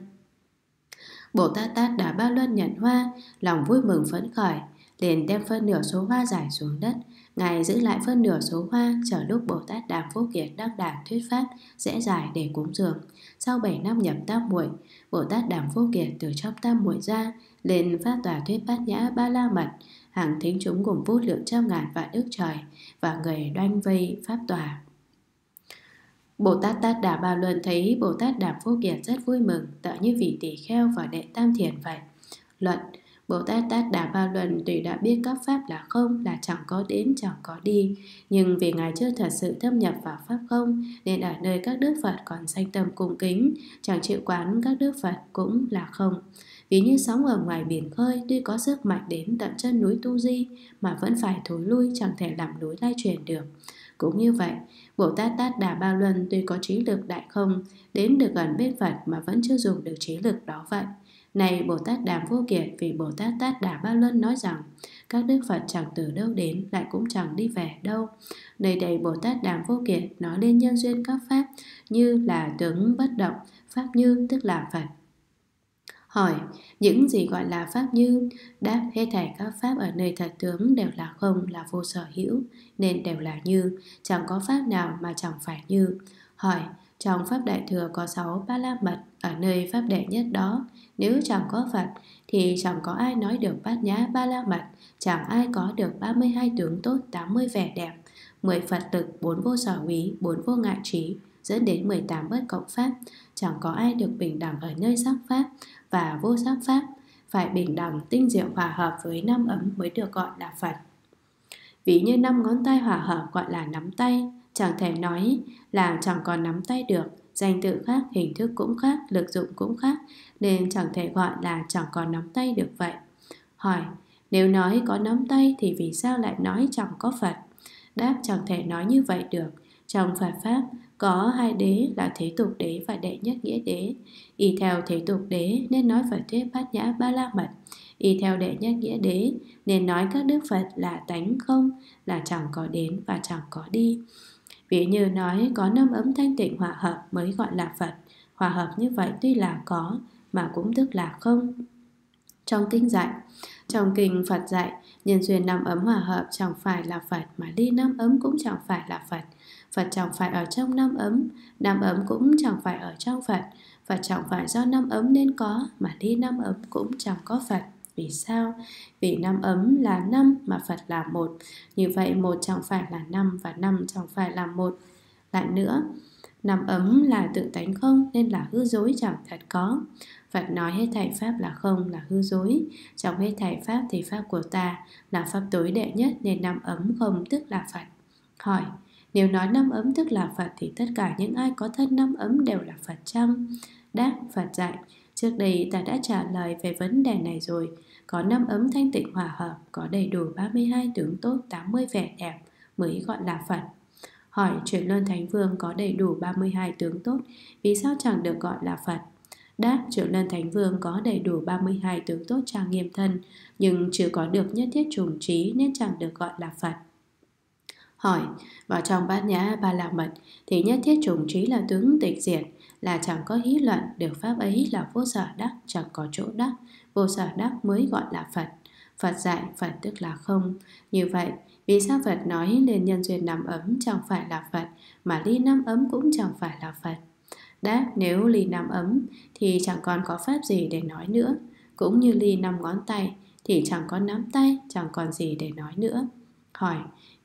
Bồ Tát Tát Đà Ba Luân nhận hoa, lòng vui mừng phấn khởi, liền đem phân nửa số hoa giải xuống đất. Ngài giữ lại phân nửa số hoa, chờ lúc Bồ Tát Đàm Vô Kiệt đắc đàn thuyết pháp sẽ giải để cúng dường. Sau 7 năm nhập tam muội, Bồ Tát Đàm Vô Kiệt từ trong tam muội ra, lên pháp tòa thuyết Bát Nhã Ba La Mật. Hàng thính chúng gồm vô lượng trăm ngàn vạn ức trời và người đoanh vây pháp tòa. Bồ Tát Tát Đà Bà Luận thấy Bồ Tát Đàm Vô Kiệt rất vui mừng, tựa như vị tỳ kheo và đệ tam thiền vậy. Luận: Bồ Tát Tát Đà Bà Luận tuy đã biết các pháp là không, là chẳng có đến, chẳng có đi, nhưng vì Ngài chưa thật sự thâm nhập vào pháp không, nên ở nơi các đức Phật còn sanh tâm cung kính, chẳng chịu quán các đức Phật cũng là không. Ví như sóng ở ngoài biển khơi, tuy có sức mạnh đến tận chân núi Tu Di mà vẫn phải thối lui, chẳng thể làm núi lay chuyển được. Cũng như vậy, Bồ Tát Tát Đà Bà Luân tuy có trí lực đại không, đến được gần bên Phật mà vẫn chưa dùng được trí lực đó vậy. Này Bồ Tát Đàm Vô Kiệt, vì Bồ Tát Tát Đà Bà Luân nói rằng các đức Phật chẳng từ đâu đến, lại cũng chẳng đi về đâu. Nơi đây Bồ Tát Đàm Vô Kiệt nói lên nhân duyên các pháp như là tướng bất động, pháp như tức là Phật. Hỏi: những gì gọi là pháp như? Đáp: hết thảy các pháp ở nơi thật tướng đều là không, là vô sở hữu, nên đều là như, chẳng có pháp nào mà chẳng phải như. Hỏi: trong pháp Đại Thừa có 6 ba la mật, ở nơi pháp đệ nhất đó nếu chẳng có Phật thì chẳng có ai nói được bát nhã ba la mật, chẳng ai có được 32 tướng tốt, 80 vẻ đẹp, 10 Phật lực, 4 vô sở úy, 4 vô ngại trí, dẫn đến 18 bất cộng pháp. Chẳng có ai được bình đẳng ở nơi sắc pháp và vô sắc pháp, phải bình đẳng tinh diệu hòa hợp với 5 ấm mới được gọi là Phật. Ví như 5 ngón tay hòa hợp gọi là nắm tay, chẳng thể nói là chẳng còn nắm tay được, danh tự khác, hình thức cũng khác, lực dụng cũng khác, nên chẳng thể gọi là chẳng còn nắm tay được vậy. Hỏi: nếu nói có nắm tay thì vì sao lại nói chẳng có Phật? Đáp: chẳng thể nói như vậy được. Trong Phật pháp có 2 đế là thế tục đế và đệ nhất nghĩa đế. Y theo thế tục đế nên nói Phật thuyết bát nhã ba la mật. Y theo đệ nhất nghĩa đế nên nói các đức Phật là tánh không, là chẳng có đến và chẳng có đi. Ví như nói có 5 ấm thanh tịnh hòa hợp mới gọi là Phật. Hòa hợp như vậy tuy là có mà cũng tức là không. Trong kinh Phật dạy nhân duyên 5 ấm hòa hợp chẳng phải là Phật, mà ly 5 ấm cũng chẳng phải là Phật. Phật chẳng phải ở trong 5 ấm, 5 ấm cũng chẳng phải ở trong Phật. Phật chẳng phải do 5 ấm nên có, mà ly 5 ấm cũng chẳng có Phật. Vì sao? Vì 5 ấm là 5 mà Phật là 1. Như vậy 1 chẳng phải là 5 và 5 chẳng phải là 1. Lại nữa, 5 ấm là tự tánh không nên là hư dối chẳng thật có. Phật nói hết thảy pháp là không, là hư dối. Trong hết thảy pháp thì pháp của ta là pháp tối đệ nhất, nên 5 ấm không tức là Phật. Hỏi: nếu nói 5 ấm tức là Phật thì tất cả những ai có thân 5 ấm đều là Phật chăng? Đáp: Phật dạy, trước đây ta đã trả lời về vấn đề này rồi. Có 5 ấm thanh tịnh hòa hợp, có đầy đủ 32 tướng tốt, 80 vẻ đẹp mới gọi là Phật. Hỏi: Chuyển Luân Thánh Vương có đầy đủ 32 tướng tốt, vì sao chẳng được gọi là Phật? Đáp: Chuyển Luân Thánh Vương có đầy đủ 32 tướng tốt trang nghiêm thân, nhưng chưa có được nhất thiết trùng trí nên chẳng được gọi là Phật. Hỏi: vào trong bát nhã ba la mật thì nhất thiết trùng trí là tướng tịch diệt, là chẳng có hí luận, được pháp ấy là vô sở đắc, chẳng có chỗ đắc, vô sở đắc mới gọi là Phật. Phật dạy Phật tức là không. Như vậy, vì sao Phật nói lên nhân duyên 5 ấm chẳng phải là Phật, mà ly 5 ấm cũng chẳng phải là Phật? Đáp: nếu ly 5 ấm thì chẳng còn có pháp gì để nói nữa. Cũng như ly 5 ngón tay thì chẳng có nắm tay, chẳng còn gì để nói nữa. Hỏi: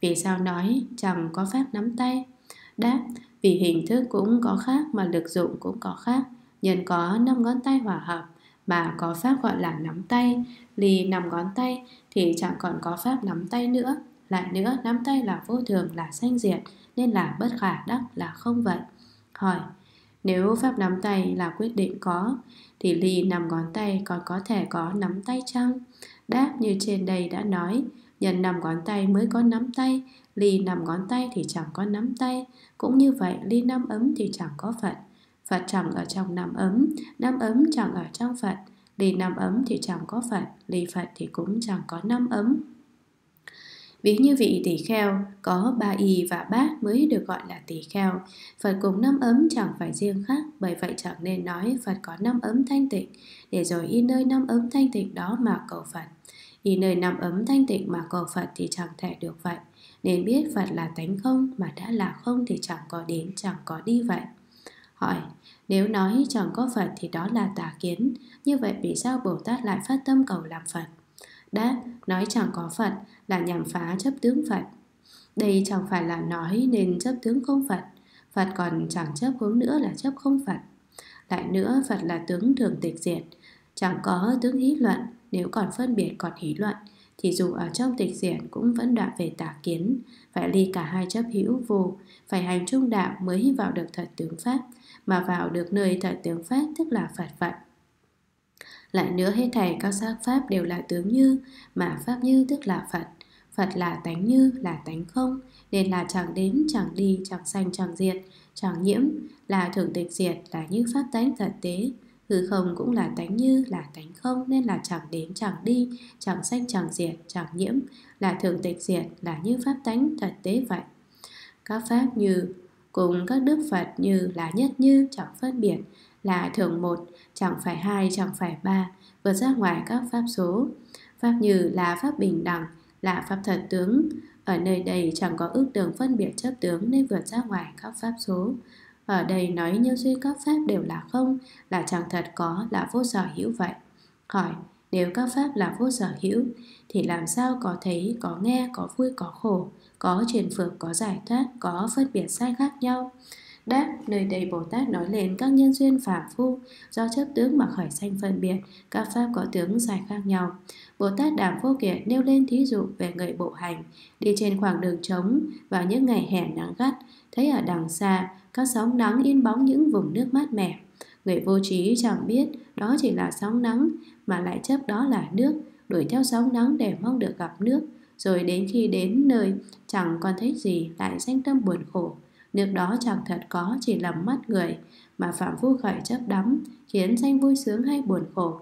vì sao nói chẳng có pháp nắm tay? Đáp: vì hình thức cũng có khác, mà lực dụng cũng có khác. Nhân có 5 ngón tay hòa hợp mà có pháp gọi là nắm tay, ly 5 ngón tay thì chẳng còn có pháp nắm tay nữa. Lại nữa, nắm tay là vô thường, là sanh diệt, nên là bất khả đắc, là không vậy. Hỏi: nếu pháp nắm tay là quyết định có, thì ly 5 ngón tay còn có thể có nắm tay chăng? Đáp: như trên đây đã nói, nhân 5 ngón tay mới có nắm tay, ly 5 ngón tay thì chẳng có nắm tay. Cũng như vậy, ly 5 ấm thì chẳng có Phật. Phật chẳng ở trong 5 ấm, 5 ấm chẳng ở trong Phật. Ly 5 ấm thì chẳng có Phật, ly Phật thì cũng chẳng có 5 ấm. Ví như vị tỳ kheo có 3 y và bát mới được gọi là tỳ kheo. Phật cùng 5 ấm chẳng phải riêng khác, bởi vậy chẳng nên nói Phật có 5 ấm thanh tịnh, để rồi y nơi 5 ấm thanh tịnh đó mà cầu Phật. Y nơi 5 ấm thanh tịnh mà cầu Phật thì chẳng thể được vậy. Nên biết Phật là tánh không, mà đã là không thì chẳng có đến, chẳng có đi vậy. Hỏi: nếu nói chẳng có Phật thì đó là tà kiến. Như vậy vì sao Bồ Tát lại phát tâm cầu làm Phật? Đáp: nói chẳng có Phật là nhằm phá chấp tướng Phật. Đây chẳng phải là nói nên chấp tướng không Phật, Phật còn chẳng chấp hướng nữa là chấp không Phật. Lại nữa, Phật là tướng thường tịch diệt, chẳng có tướng hí luận. Nếu còn phân biệt còn hí luận thì dù ở trong tịch diệt cũng vẫn đoạn về tà kiến. Phải ly cả hai chấp hữu vô, phải hành trung đạo mới vào được thật tướng Pháp. Mà vào được nơi thật tướng Pháp tức là Phật vận. Lại nữa, hết thảy các sắc Pháp đều là tướng như, mà Pháp như tức là Phật. Phật là tánh như, là tánh không, nên là chẳng đến, chẳng đi, chẳng sanh, chẳng diệt, chẳng nhiễm, là thường tịch diệt, là như Pháp tánh thật tế. Hư không cũng là tánh như, là tánh không, nên là chẳng đến, chẳng đi, chẳng sanh, chẳng diệt, chẳng nhiễm, là thường tịch diệt, là như Pháp tánh thật tế vậy. Các Pháp như cùng các đức Phật như là nhất như, chẳng phân biệt, là thường một, chẳng phải hai, chẳng phải ba, vượt ra ngoài các Pháp số. Pháp như là Pháp bình đẳng, là Pháp thật tướng. Ở nơi đây chẳng có ước tưởng phân biệt chấp tướng, nên vượt ra ngoài các Pháp số. Ở đây nói như suy các Pháp đều là không, là chẳng thật có, là vô sở hữu vậy. Hỏi, nếu các Pháp là vô sở hữu thì làm sao có thấy, có nghe, có vui, có khổ, có chuyển phược, có giải thoát, có phân biệt sai khác nhau? Đáp, nơi đây Bồ Tát nói lên các nhân duyên phàm phu do chấp tướng mà khởi sanh phân biệt, các Pháp có tướng sai khác nhau. Bồ Tát Đàm Vô Kiệt nêu lên thí dụ về người bộ hành đi trên khoảng đường trống vào những ngày hè nắng gắt, thấy ở đằng xa các sóng nắng in bóng những vùng nước mát mẻ. Người vô trí chẳng biết đó chỉ là sóng nắng mà lại chấp đó là nước, đuổi theo sóng nắng để mong được gặp nước, rồi đến khi đến nơi chẳng còn thấy gì lại sanh tâm buồn khổ. Nước đó chẳng thật có, chỉ lầm mắt người, mà phạm phu khởi chấp đắm, khiến sanh vui sướng hay buồn khổ.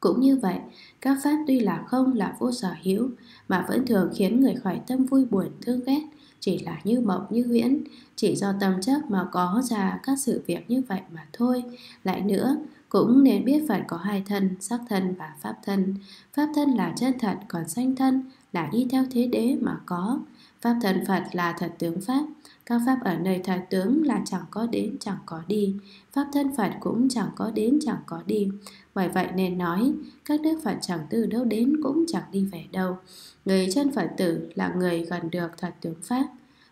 Cũng như vậy, các Pháp tuy là không, là vô sở hữu, mà vẫn thường khiến người khởi tâm vui buồn thương ghét, chỉ là như mộng như huyễn, chỉ do tâm chấp mà có ra các sự việc như vậy mà thôi. Lại nữa, cũng nên biết Phật có hai thân, sắc thân và pháp thân. Pháp thân là chân thật, còn sanh thân là y theo thế đế mà có. Pháp thân Phật là thật tướng Pháp. Các Pháp ở nơi thật tướng là chẳng có đến, chẳng có đi. Pháp thân Phật cũng chẳng có đến, chẳng có đi. Bởi vậy nên nói, các đức Phật chẳng từ đâu đến cũng chẳng đi về đâu. Người chân Phật tử là người gần được thật tướng Pháp.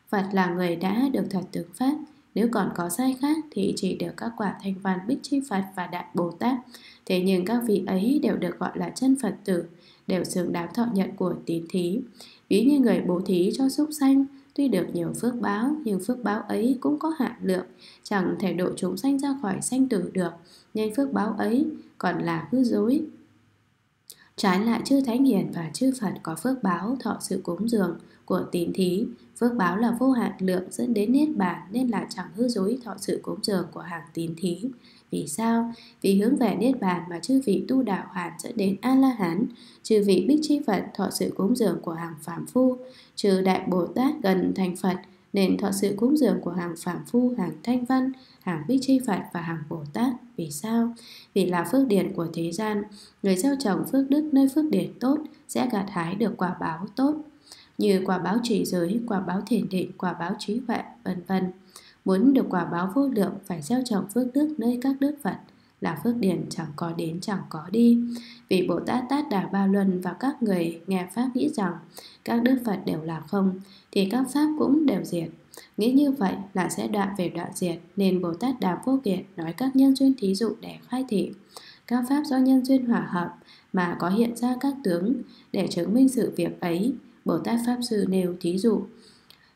Phật là người đã được thật tướng Pháp. Nếu còn có sai khác thì chỉ được các quả Thanh Văn, Bích Chi Phật và Đại Bồ Tát. Thế nhưng các vị ấy đều được gọi là chân Phật tử, đều xứng đáng thọ nhận của tín thí. Ví như người bố thí cho súc sanh, tuy được nhiều phước báo, nhưng phước báo ấy cũng có hạn lượng, chẳng thể độ chúng sanh ra khỏi sanh tử được, nên phước báo ấy còn là hư dối. Trái lại, chư Thánh Hiền và chư Phật có phước báo thọ sự cúng dường của tín thí, phước báo là vô hạn lượng dẫn đến niết bàn, nên là chẳng hư dối thọ sự cúng dường của hàng tín thí. Vì sao? Vì hướng về niết bàn mà chư vị tu đạo hoàn dẫn đến A La Hán, chư vị Bích Chi Phật thọ sự cúng dường của hàng phàm phu, chư Đại Bồ Tát gần thành Phật nên thọ sự cúng dường của hàng phàm phu, hàng Thanh Văn, hàng Bích Chi Phật và hàng Bồ Tát. Vì sao? Vì là phước điển của thế gian, người gieo trồng phước đức nơi phước điển tốt sẽ gặt hái được quả báo tốt, như quả báo trì giới, quả báo thiền định, quả báo trí huệ, vân vân. Muốn được quả báo vô lượng phải gieo trồng phước đức nơi các đức Phật, là phước điển chẳng có đến chẳng có đi. Vì Bồ Tát Tát Đà Ba Luân và các người nghe Pháp nghĩ rằng các đức Phật đều là không thì các Pháp cũng đều diệt, nghĩ như vậy là sẽ đoạn về đoạn diệt, nên Bồ Tát Đàm Vô Kiệt nói các nhân duyên thí dụ để khai thị. Các Pháp do nhân duyên hòa hợp mà có hiện ra các tướng. Để chứng minh sự việc ấy, Bồ Tát Pháp Sư nêu thí dụ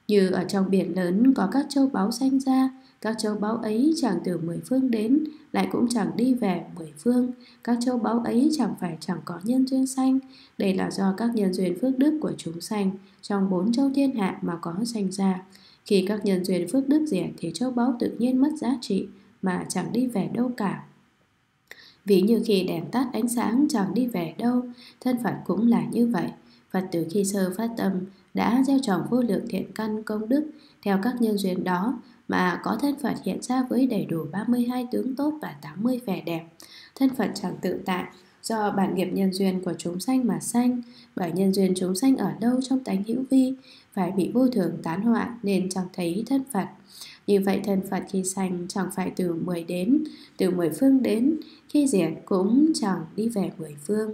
như ở trong biển lớn có các châu báu sanh ra, các châu báu ấy chẳng từ 10 phương đến, lại cũng chẳng đi về 10 phương. Các châu báu ấy chẳng phải chẳng có nhân duyên sanh. Đây là do các nhân duyên phước đức của chúng sanh trong 4 châu thiên hạ mà có sanh ra. Khi các nhân duyên phước đức diệt thì châu báu tự nhiên mất giá trị mà chẳng đi về đâu cả. Ví như khi đèn tắt ánh sáng chẳng đi về đâu, thân Phật cũng là như vậy. Phật từ khi sơ phát tâm đã gieo trồng vô lượng thiện căn công đức, theo các nhân duyên đó mà có thân Phật hiện ra với đầy đủ 32 tướng tốt và 80 vẻ đẹp. Thân Phật chẳng tự tại, do bản nghiệp nhân duyên của chúng sanh mà sanh. Bởi nhân duyên chúng sanh ở đâu trong tánh hữu vi, phải bị vô thường tán hoạ nên chẳng thấy thân Phật. Như vậy thân Phật khi sanh chẳng phải từ 10 đến, từ 10 phương đến, khi diệt cũng chẳng đi về 10 phương.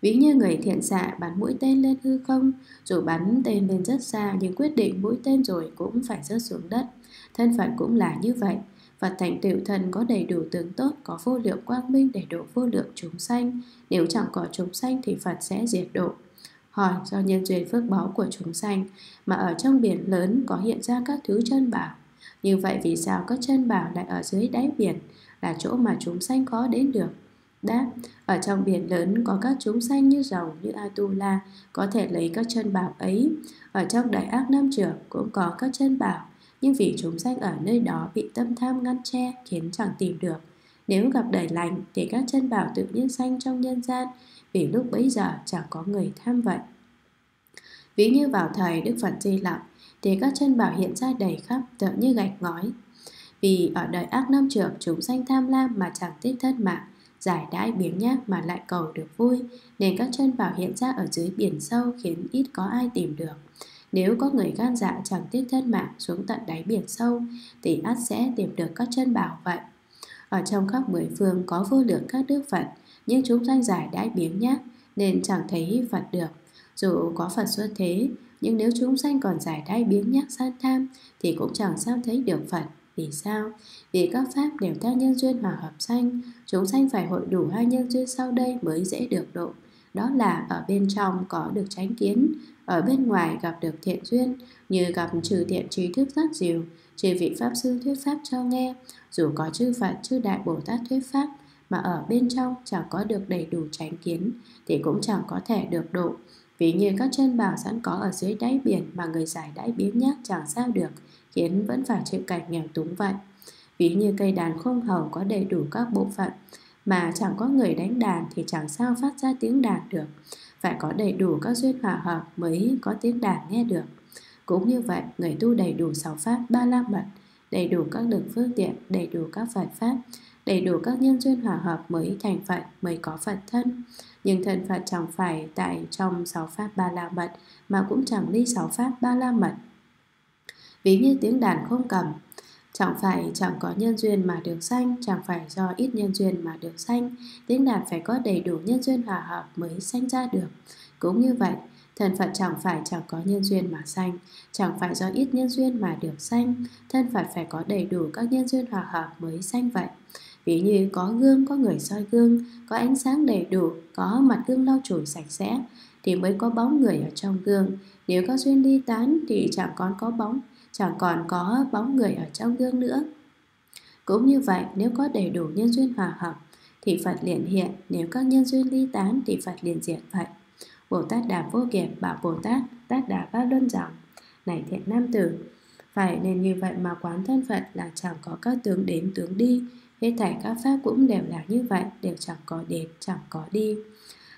Ví như người thiện xạ bắn mũi tên lên hư không, dù bắn tên lên rất xa nhưng quyết định mũi tên rồi cũng phải rớt xuống đất. Thân phận cũng là như vậy. Phật thành tựu thần có đầy đủ tướng tốt, có vô lượng quang minh để độ vô lượng chúng sanh. Nếu chẳng có chúng sanh thì Phật sẽ diệt độ. Hỏi, do nhân duyên phước báu của chúng sanh mà ở trong biển lớn có hiện ra các thứ chân bảo. Như vậy vì sao các chân bảo lại ở dưới đáy biển, là chỗ mà chúng sanh khó đến được? Đáp, ở trong biển lớn có các chúng sanh như rồng, như Atula, có thể lấy các chân bảo ấy. Ở trong đại ác nam trưởng cũng có các chân bảo, nhưng vì chúng sanh ở nơi đó bị tâm tham ngăn che khiến chẳng tìm được. Nếu gặp đời lành thì các chân bảo tự nhiên sanh trong nhân gian, vì lúc bấy giờ chẳng có người tham vậy. Ví như vào thời Đức Phật Di Lặc thì các chân bảo hiện ra đầy khắp tựa như gạch ngói. Vì ở đời ác nam trưởng chúng sanh tham lam mà chẳng tiếc thân mạng, giải đãi biếng nhác mà lại cầu được vui, nên các chân bảo hiện ra ở dưới biển sâu khiến ít có ai tìm được. Nếu có người gan dạ chẳng tiếc thân mạng xuống tận đáy biển sâu thì ắt sẽ tìm được các chân bảo vậy. Ở trong khắp mười phương có vô lượng các đức Phật, nhưng chúng sanh giải đãi biếng nhác nên chẳng thấy Phật được. Dù có Phật xuất thế, nhưng nếu chúng sanh còn giải đãi biếng nhác san tham thì cũng chẳng sao thấy được Phật. Vì sao? Vì các pháp đều theo nhân duyên hòa hợp sanh. Chúng sanh phải hội đủ hai nhân duyên sau đây mới dễ được độ. Đó là ở bên trong có được chánh kiến, ở bên ngoài gặp được thiện duyên, như gặp trừ thiện trí thức rất diệu, trừ vị Pháp Sư thuyết Pháp cho nghe. Dù có chư Phật, chư Đại Bồ Tát thuyết Pháp, mà ở bên trong chẳng có được đầy đủ chánh kiến thì cũng chẳng có thể được độ. Ví như các chân bảo sẵn có ở dưới đáy biển mà người giải đáy biếng nhác chẳng sao được, khiến vẫn phải chịu cảnh nghèo túng vậy. Ví như cây đàn khôn hầu có đầy đủ các bộ phận, mà chẳng có người đánh đàn thì chẳng sao phát ra tiếng đàn được. Phải có đầy đủ các duyên hòa hợp mới có tiếng đàn nghe được. Cũng như vậy, người tu đầy đủ 6 pháp ba la mật, đầy đủ các lực phương tiện, đầy đủ các Phật pháp, đầy đủ các nhân duyên hòa hợp mới thành Phật, mới có Phật thân. Nhưng thân Phật chẳng phải tại trong 6 pháp ba la mật, mà cũng chẳng ly 6 pháp ba la mật. Ví như tiếng đàn không cầm, chẳng có nhân duyên mà được sanh, chẳng phải do ít nhân duyên mà được sanh. Tiếng đàn phải có đầy đủ nhân duyên hòa hợp mới sanh ra được. Cũng như vậy, thân Phật chẳng có nhân duyên mà sanh, chẳng phải do ít nhân duyên mà được sanh. Thân Phật phải có đầy đủ các nhân duyên hòa hợp mới sanh vậy. Ví như có gương, có người soi gương, có ánh sáng đầy đủ, có mặt gương lau chùi sạch sẽ thì mới có bóng người ở trong gương. Nếu các duyên ly tán thì chẳng còn có bóng người ở trong gương nữa. Cũng như vậy, nếu có đầy đủ nhân duyên hòa hợp thì Phật liền hiện, nếu các nhân duyên ly tán thì Phật liền diệt vậy. Bồ Tát Đà Vô Kiệt bảo Bồ Tát Tát Đà Ba Luân rằng: Này thiện nam tử, phải nên như vậy mà quán thân Phật là chẳng có các tướng đến tướng đi, hết thảy các pháp cũng đều là như vậy, đều chẳng có đến, chẳng có đi.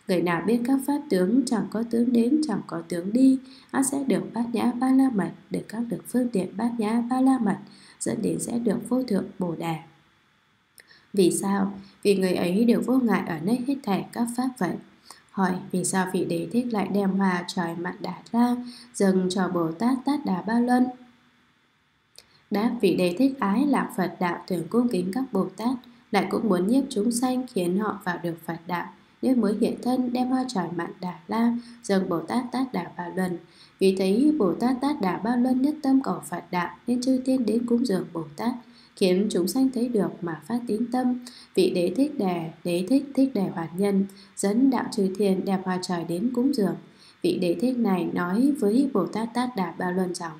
Người nào biết các pháp tướng chẳng có tướng đến, chẳng có tướng đi, ắt sẽ được bát nhã ba la mật, được các lực phương tiện bát nhã ba la mật, dẫn đến sẽ được vô thượng bồ đề. Vì sao? Vì người ấy đều vô ngại ở nơi hết thảy các pháp vậy. Hỏi, vì sao vị Đế Thích lại đem hoa trời mạn đà ra dâng cho Bồ Tát Tát Đà Ba Luân? Đáp, vị Đế Thích ái lạc Phật đạo, thường cung kính các Bồ Tát, lại cũng muốn nhiếp chúng sanh khiến họ vào được Phật đạo, nên mới hiện thân đem hoa trời mạn đà la dâng Bồ Tát Tát Đà Ba Luân. Vì thấy Bồ Tát Tát Đà Ba Luân nhất tâm cầu Phật đạo nên chư tiên đến cúng dường Bồ Tát, khiến chúng sanh thấy được mà phát tín tâm. Vị Đế Thích Thích Đề Hoàn Nhân dẫn đạo chư thiên đem hoa trời đến cúng dường. Vị Đế Thích này nói với Bồ Tát Tát Đà Ba Luân rằng: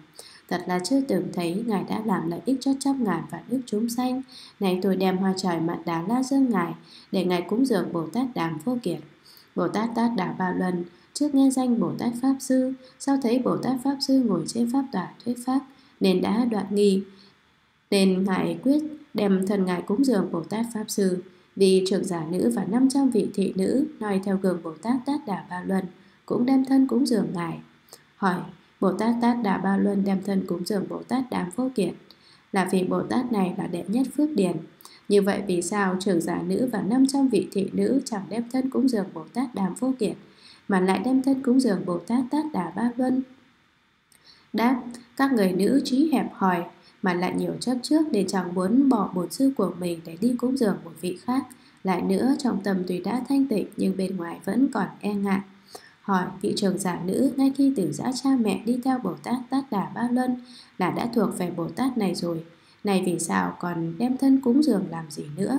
Thật là chưa từng thấy Ngài đã làm lợi ích cho trăm ngàn vạn ức chúng sanh. Này tôi đem hoa trời mạn đà la dâng Ngài để Ngài cúng dường Bồ Tát Đàm Vô Kiệt. Bồ Tát Tát Đà Ba Luân trước nghe danh Bồ Tát Pháp Sư, sau thấy Bồ Tát Pháp Sư ngồi trên pháp tòa thuyết pháp nên đã đoạn nghi, nên Ngài quyết đem thần Ngài cúng dường Bồ Tát Pháp Sư. Vì trưởng giả nữ và 500 vị thị nữ noi theo gương Bồ Tát Tát Đà Ba Luân cũng đem thân cúng dường Ngài. Hỏi, Bồ Tát Tát Đà Ba Luân đem thân cúng dường Bồ Tát Đàm Vô Kiệt là vì Bồ Tát này là đệ nhất phước điền. Như vậy vì sao trưởng giả nữ và 500 vị thị nữ chẳng đem thân cúng dường Bồ Tát Đàm Vô Kiệt mà lại đem thân cúng dường Bồ Tát Tát Đà Ba Luân? Đáp, các người nữ trí hẹp hòi mà lại nhiều chấp trước để chẳng muốn bỏ bổn sư của mình để đi cúng dường một vị khác. Lại nữa, trong tâm tuy đã thanh tịnh nhưng bên ngoài vẫn còn e ngại. Hỏi vị trưởng giả nữ ngay khi từ giã cha mẹ đi theo Bồ Tát Tát Đà Ba Luân là đã thuộc về Bồ Tát này rồi. Này vì sao còn đem thân cúng dường làm gì nữa?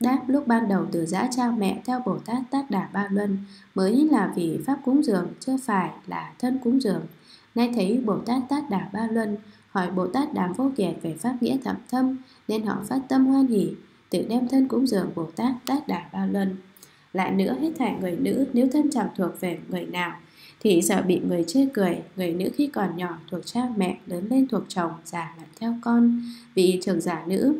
Đáp, lúc ban đầu từ giã cha mẹ theo Bồ Tát Tát Đà Ba Luân mới là vì pháp cúng dường, chưa phải là thân cúng dường. Nay thấy Bồ Tát Tát Đà Ba Luân hỏi Bồ Tát Đàm Vô Kiệt về pháp nghĩa thậm thâm, nên họ phát tâm hoan hỉ, tự đem thân cúng dường Bồ Tát Tát Đà Ba Luân. Lại nữa, hết thảy người nữ nếu thân chẳng thuộc về người nào thì sợ bị người chê cười. Người nữ khi còn nhỏ thuộc cha mẹ, lớn lên thuộc chồng, già lại theo con. Vì trưởng giả nữ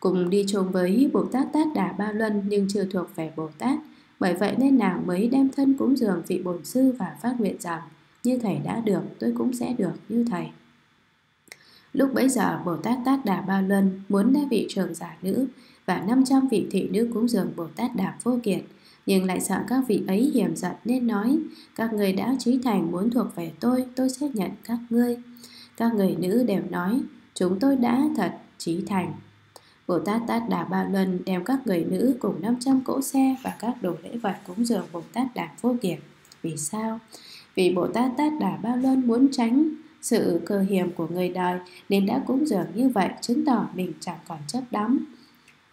cùng đi chung với Bồ Tát Tát Đà Ba Luân nhưng chưa thuộc về Bồ Tát. Bởi vậy nên nàng mới đem thân cúng dường vị bổn sư và phát nguyện rằng: như thầy đã được, tôi cũng sẽ được như thầy. Lúc bấy giờ Bồ Tát Tát Đà Ba Luân muốn đem vị trưởng giả nữ và 500 vị thị nữ cúng dường Bồ Tát Đàm Vô Kiệt, nhưng lại sợ các vị ấy hiểm giận nên nói: các người đã chí thành muốn thuộc về tôi sẽ nhận các ngươi. Các người nữ đều nói: chúng tôi đã thật chí thành. Bồ Tát Tát Đà Ba Luân đem các người nữ cùng 500 cỗ xe và các đồ lễ vật cúng dường Bồ Tát Đàm Vô Kiệt. Vì sao? Vì Bồ Tát Tát Đà Ba Luân muốn tránh sự cơ hiểm của người đời nên đã cúng dường như vậy, chứng tỏ mình chẳng còn chấp đắm.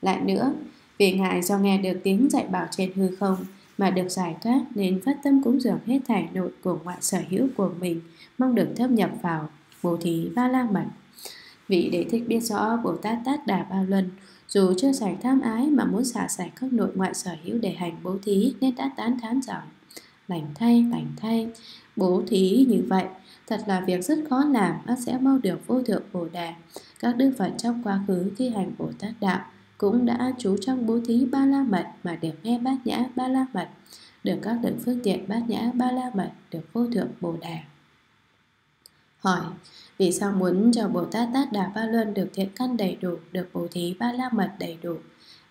Lại nữa, vì ngài do nghe được tiếng dạy bảo trên hư không mà được giải thoát nên phát tâm cúng dường hết thảy nội của ngoại sở hữu của mình, mong được thâm nhập vào bố thí Ba La Mật. Vị Đế Thích biết rõ Bồ Tát Tát Đà Ba Luân dù chưa sạch tham ái mà muốn xả sạch các nội ngoại sở hữu để hành bố thí, nên đã tán thán rằng: lành thay, bố thí như vậy thật là việc rất khó làm, ắt sẽ mau được vô thượng Bồ Đề. Các đức Phật trong quá khứ khi hành Bồ Tát đạo cũng đã chú trong bố thí Ba La Mật mà được nghe Bát Nhã Ba La Mật, được các đựng phương tiện Bát Nhã Ba La Mật, được vô thượng Bồ Đề. Hỏi, vì sao muốn cho Bồ Tát Tát Đà Ba Luân được thiện căn đầy đủ, được bố thí Ba La Mật đầy đủ,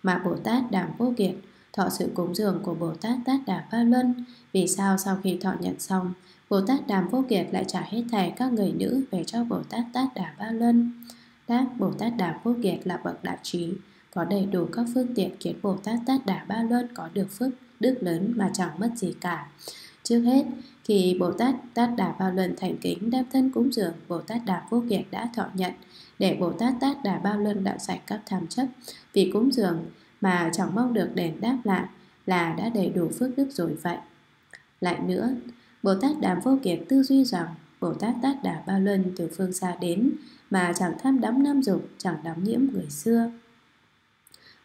mà Bồ Tát Đàm Vô Kiệt thọ sự cúng dường của Bồ Tát Tát Đà Ba Luân? Vì sao sau khi thọ nhận xong, Bồ Tát Đàm Vô Kiệt lại trả hết thảy các người nữ về cho Bồ Tát Tát Đà Ba Luân? Đáp, Bồ Tát Đàm Vô Kiệt là bậc đại trí, có đầy đủ các phương tiện khiến Bồ Tát Tát Đà Ba Luân có được phước đức lớn mà chẳng mất gì cả. Trước hết, khi Bồ Tát Tát Đà Ba Luân thành kính đem thân cúng dường, Bồ Tát Đàm Vô Kiệt đã thọ nhận, để Bồ Tát Tát Đà Ba Luân đạo sạch các tham chấp. Vì cúng dường mà chẳng mong được đền đáp lại là đã đầy đủ phước đức rồi vậy. Lại nữa, Bồ Tát Đàm Vô Kiệt tư duy rằng Bồ Tát Tát Đà Ba Luân từ phương xa đến mà chẳng tham đắm nam dục, chẳng đắm nhiễm người xưa.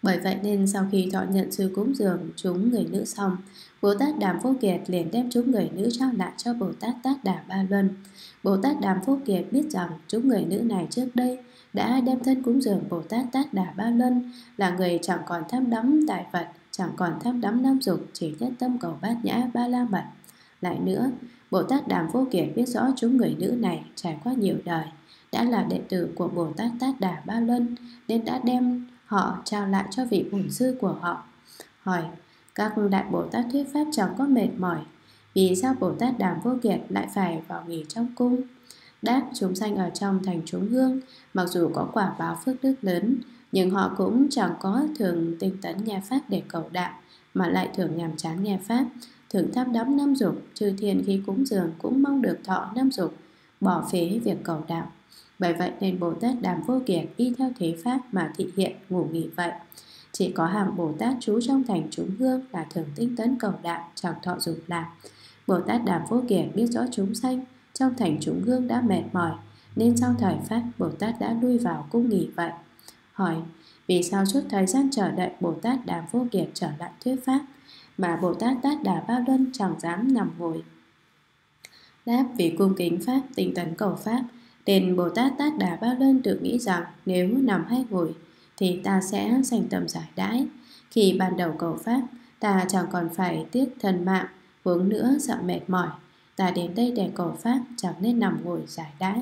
Bởi vậy nên sau khi thọ nhận sự cúng dường chúng người nữ xong, Bồ Tát Đàm Vô Kiệt liền đem chúng người nữ trao lại cho Bồ Tát Tát Đà Ba Luân. Bồ Tát Đàm Vô Kiệt biết rằng chúng người nữ này trước đây đã đem thân cúng dường Bồ Tát Tát Đà Ba Luân, là người chẳng còn tham đắm tài vật, chẳng còn tham đắm nam dục, chỉ nhất tâm cầu Bát Nhã Ba La Mật. Lại nữa, Bồ Tát Đàm Vô Kiệt biết rõ chúng người nữ này trải qua nhiều đời đã là đệ tử của Bồ Tát Tát Đà Ba Luân nên đã đem họ trao lại cho vị bổn sư của họ. Hỏi, các đại Bồ Tát thuyết pháp chẳng có mệt mỏi, vì sao Bồ Tát Đàm Vô Kiệt lại phải vào nghỉ trong cung? Đáp, chúng sanh ở trong thành chúng hương, mặc dù có quả báo phước đức lớn, nhưng họ cũng chẳng có thường tinh tấn nghe pháp để cầu đạo, mà lại thường nhàm chán nghe pháp, thường tham đắm năm dục. Chư thiên khi cúng dường cũng mong được thọ năm dục, bỏ phế việc cầu đạo. Bởi vậy nên Bồ Tát Đàm Vô Kiệt y theo thế pháp mà thị hiện ngủ nghỉ vậy. Chỉ có hàng Bồ Tát trú trong thành chúng hương là thường tinh tấn cầu đạo, chẳng thọ dục lạc. Bồ Tát Đàm Vô Kiệt biết rõ chúng sanh trong thành chúng hương đã mệt mỏi nên sau thời pháp Bồ Tát đã lui vào cung nghỉ vậy. Hỏi, vì sao suốt thời gian chờ đợi Bồ Tát Đàm Vô Kiệt trở lại thuyết pháp mà Bồ Tát Tát Đà Ba Luân chẳng dám nằm ngồi? Đáp, vì cung kính pháp, tinh tấn cầu pháp, nên Bồ Tát Tát Đà Ba Luân tự nghĩ rằng nếu nằm hay ngồi thì ta sẽ sanh tâm giải đãi. Khi ban đầu cầu pháp, ta chẳng còn phải tiếc thân mạng, huống nữa sợ mệt mỏi. Ta đến đây để cầu pháp, chẳng nên nằm ngồi giải đãi.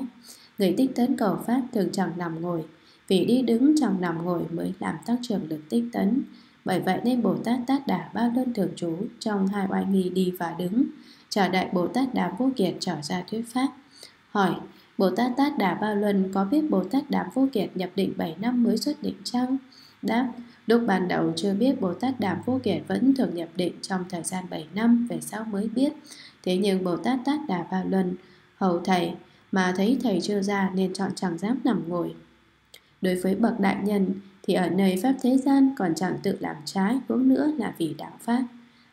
Người tinh tấn cầu pháp thường chẳng nằm ngồi, vì đi đứng chẳng nằm ngồi mới làm tăng trưởng lực tinh tấn. Bởi vậy nên Bồ Tát Tát Đà Ba Luân thường trú trong hai oai nghi đi và đứng, chờ đợi Bồ Tát Đàm Vô Kiệt trở ra thuyết pháp. Hỏi, Bồ Tát Tát Đà Ba Luân có biết Bồ Tát Đàm Vô Kiệt nhập định 7 năm mới xuất định chăng? Đáp, Lúc ban đầu chưa biết, Bồ Tát Đàm Vô Kiệt vẫn thường nhập định trong thời gian 7 năm về sau mới biết. Thế nhưng Bồ Tát Tát Đà Ba Luân hầu thầy mà thấy thầy chưa ra nên chọn chẳng dám nằm ngồi. Đối với bậc đại nhân thì ở nơi pháp thế gian còn chẳng tự làm trái, cũng nữa là vì đạo pháp.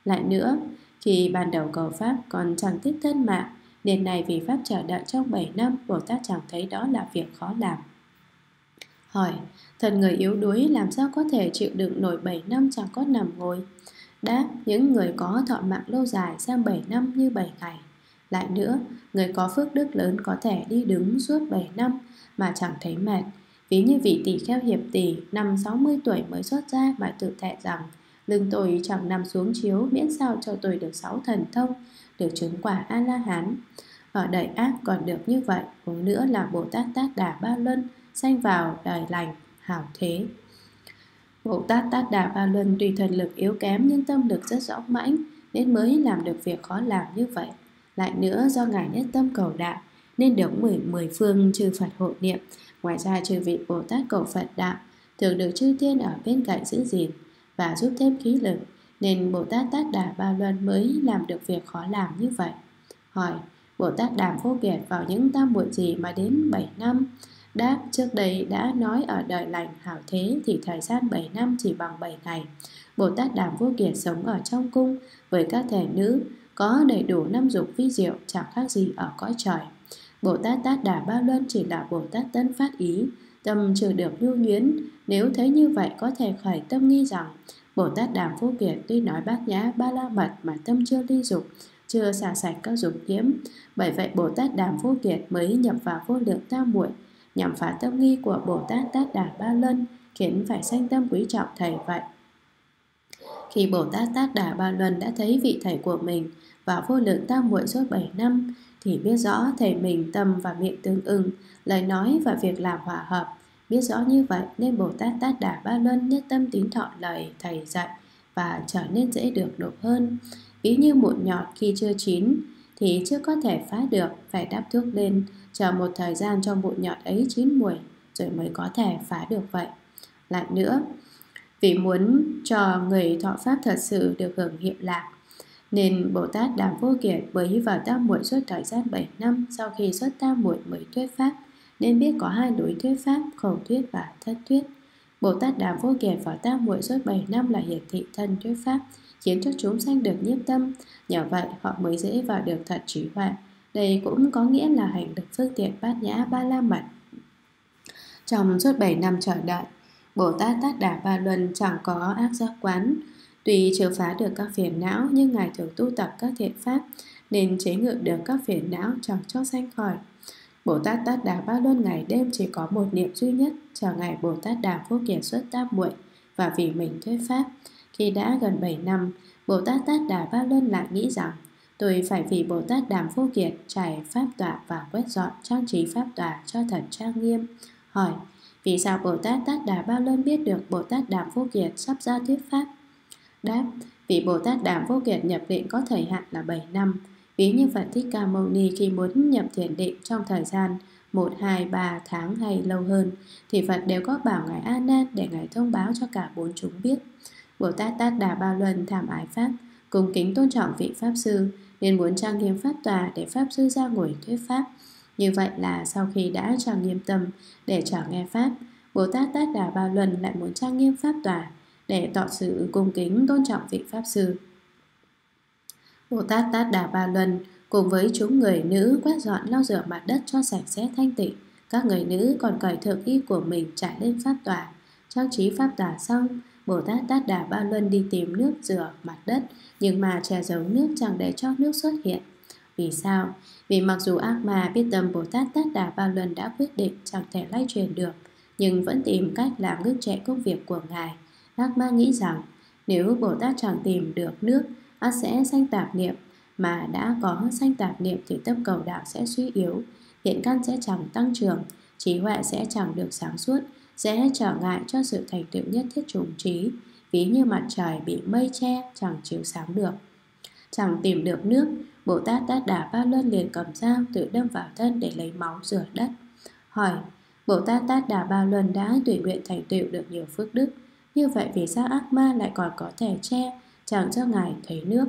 Lại nữa, khi ban đầu cầu pháp còn chẳng thích thân mạng, nên này vì pháp chờ đợi trong 7 năm, Bồ Tát chẳng thấy đó là việc khó làm. Hỏi, thân người yếu đuối làm sao có thể chịu đựng nổi 7 năm chẳng có nằm ngồi? Đáp, những người có thọ mạng lâu dài sang 7 năm như 7 ngày. Lại nữa, người có phước đức lớn có thể đi đứng suốt 7 năm mà chẳng thấy mệt. Ví như vị tỷ kheo hiệp tỷ, năm 60 tuổi mới xuất ra mà tự thệ rằng lưng tôi chẳng nằm xuống chiếu, miễn sao cho tôi được 6 thần thông, được chứng quả A-la-hán. Ở đời ác còn được như vậy, huống nữa là Bồ Tát Tát Đà Ba Luân sanh vào đời lành, hảo thế. Bồ Tát Tát Đà Ba Luân tuy thần lực yếu kém nhưng tâm lực rất rõ mãnh nên mới làm được việc khó làm như vậy. Lại nữa, do Ngài nhất tâm cầu đạo nên được 10 phương chư Phật hộ niệm. Ngoài ra, chư vị Bồ Tát cầu Phật đạo thường được chư thiên ở bên cạnh giữ gìn và giúp thêm khí lực, nên Bồ Tát Tát Đà Ba Luân mới làm được việc khó làm như vậy. Hỏi, Bồ Tát Đàm Vô Kiệt vào những tam muội gì mà đến 7 năm? Đáp, trước đây đã nói ở đời lành hảo thế thì thời gian 7 năm chỉ bằng 7 ngày. Bồ Tát Đàm Vô Kiệt sống ở trong cung với các thể nữ, có đầy đủ 5 dục vi diệu, chẳng khác gì ở cõi trời. Bồ Tát Tát Đà Ba Luân chỉ là Bồ Tát Tân Phát Ý, tâm chưa được nhu nhuyến. Nếu thấy như vậy có thể khởi tâm nghi rằng Bồ Tát Đàm Vô Kiệt tuy nói bát nhã ba la mật mà tâm chưa ly dục, chưa xả sạch các dục nhiễm. Bởi vậy Bồ Tát Đàm Vô Kiệt mới nhập vào vô lượng tam muội, nhằm phá tâm nghi của Bồ Tát Tát Đà Ba Luân, khiến phải sanh tâm quý trọng thầy vậy. Khi Bồ Tát Tát Đà Ba Luân đã thấy vị thầy của mình và vô lượng tam muội suốt 7 năm thì biết rõ thầy mình tâm và miệng tương ưng, lời nói và việc làm hòa hợp. Biết rõ như vậy nên Bồ Tát Tát Đà Ba Luân nhất tâm tín thọ lời thầy dạy và trở nên dễ được độ hơn. Ví như mụn nhọt khi chưa chín thì chưa có thể phá được, phải đắp thuốc lên, chờ một thời gian cho mụn nhọt ấy chín mùi rồi mới có thể phá được vậy. Lại nữa, vì muốn cho người thọ pháp thật sự được hưởng hiệu lạc, nên Bồ Tát Đàm Vô Kiệt mới vào tam muội suốt thời gian 7 năm. Sau khi xuất tam muội mới thuyết pháp, nên biết có hai đối thuyết pháp, khẩu thuyết và thân thuyết. Bồ Tát Đàm Vô Kiệt vào tam muội suốt 7 năm là hiển thị thân thuyết pháp, khiến cho chúng sanh được nhiếp tâm. Nhờ vậy họ mới dễ vào được thật trí huệ. Đây cũng có nghĩa là hành được phương tiện bát nhã ba la mật. Trong suốt 7 năm chờ đợi, Bồ Tát Tát Đà Ba Luân chẳng có ác giác quán. Tuy chưa phá được các phiền não nhưng Ngài thường tu tập các thiện pháp nên chế ngự được các phiền não chẳng cho sanh khỏi. Bồ Tát Tát Đà Ba Luân ngày đêm chỉ có một niệm duy nhất, chờ ngày Bồ Tát Đàm Vô Kiệt xuất tam muội và vì mình thuyết pháp. Khi đã gần 7 năm, Bồ Tát Tát Đà Ba Luân lại nghĩ rằng tôi phải vì Bồ Tát Đàm Vô Kiệt trải pháp tọa và quét dọn trang trí pháp tọa cho thật trang nghiêm. Hỏi, vì sao Bồ Tát Tát Đà Ba Luân biết được Bồ Tát Đàm Vô Kiệt sắp ra thuyết pháp? Đáp, vì Bồ Tát Đàm Vô Kiệt nhập định có thời hạn là 7 năm. Ví như Phật Thích Ca Mâu Ni khi muốn nhập thiền định trong thời gian 1, 2, 3 tháng hay lâu hơn thì Phật đều có bảo Ngài A Nan để Ngài thông báo cho cả bốn chúng biết. Bồ Tát Tát Đà Ba Luân tham ái pháp, cung kính tôn trọng vị pháp sư nên muốn trang nghiêm pháp tòa để pháp sư ra ngồi thuyết pháp. Như vậy là sau khi đã trang nghiêm tâm để chờ nghe pháp, Bồ Tát Tát Đà Ba Luân lại muốn trang nghiêm pháp tòa để tỏ sự cung kính tôn trọng vị pháp sư. Bồ Tát Tát Đà Ba Luân cùng với chúng người nữ quét dọn lau rửa mặt đất cho sạch sẽ thanh tịnh. Các người nữ còn cởi thượng y của mình trải lên pháp tòa. Trang trí pháp tòa xong, Bồ Tát Tát Đà Ba Luân đi tìm nước rửa mặt đất, nhưng mà che giấu nước chẳng để cho nước xuất hiện. Vì sao? Vì mặc dù ác ma biết tâm Bồ Tát Tát Đà Ba Luân đã quyết định chẳng thể lay truyền được, nhưng vẫn tìm cách làm ngưng trệ công việc của Ngài. Ác ma nghĩ rằng nếu Bồ Tát chẳng tìm được nước, ác sẽ sanh tạp niệm, mà đã có sanh tạp niệm thì tâm cầu đạo sẽ suy yếu, thiện căn sẽ chẳng tăng trưởng, trí huệ sẽ chẳng được sáng suốt, sẽ trở ngại cho sự thành tựu nhất thiết chủng trí. Ví như mặt trời bị mây che chẳng chiếu sáng được. Chẳng tìm được nước, Bồ Tát Tát Đà Ba Luân liền cầm dao tự đâm vào thân để lấy máu rửa đất. Hỏi, Bồ Tát Tát Đà Ba Luân đã tùy nguyện thành tựu được nhiều phước đức, Như vậy vì sao ác ma lại còn có thể che chẳng cho ngài thấy nước?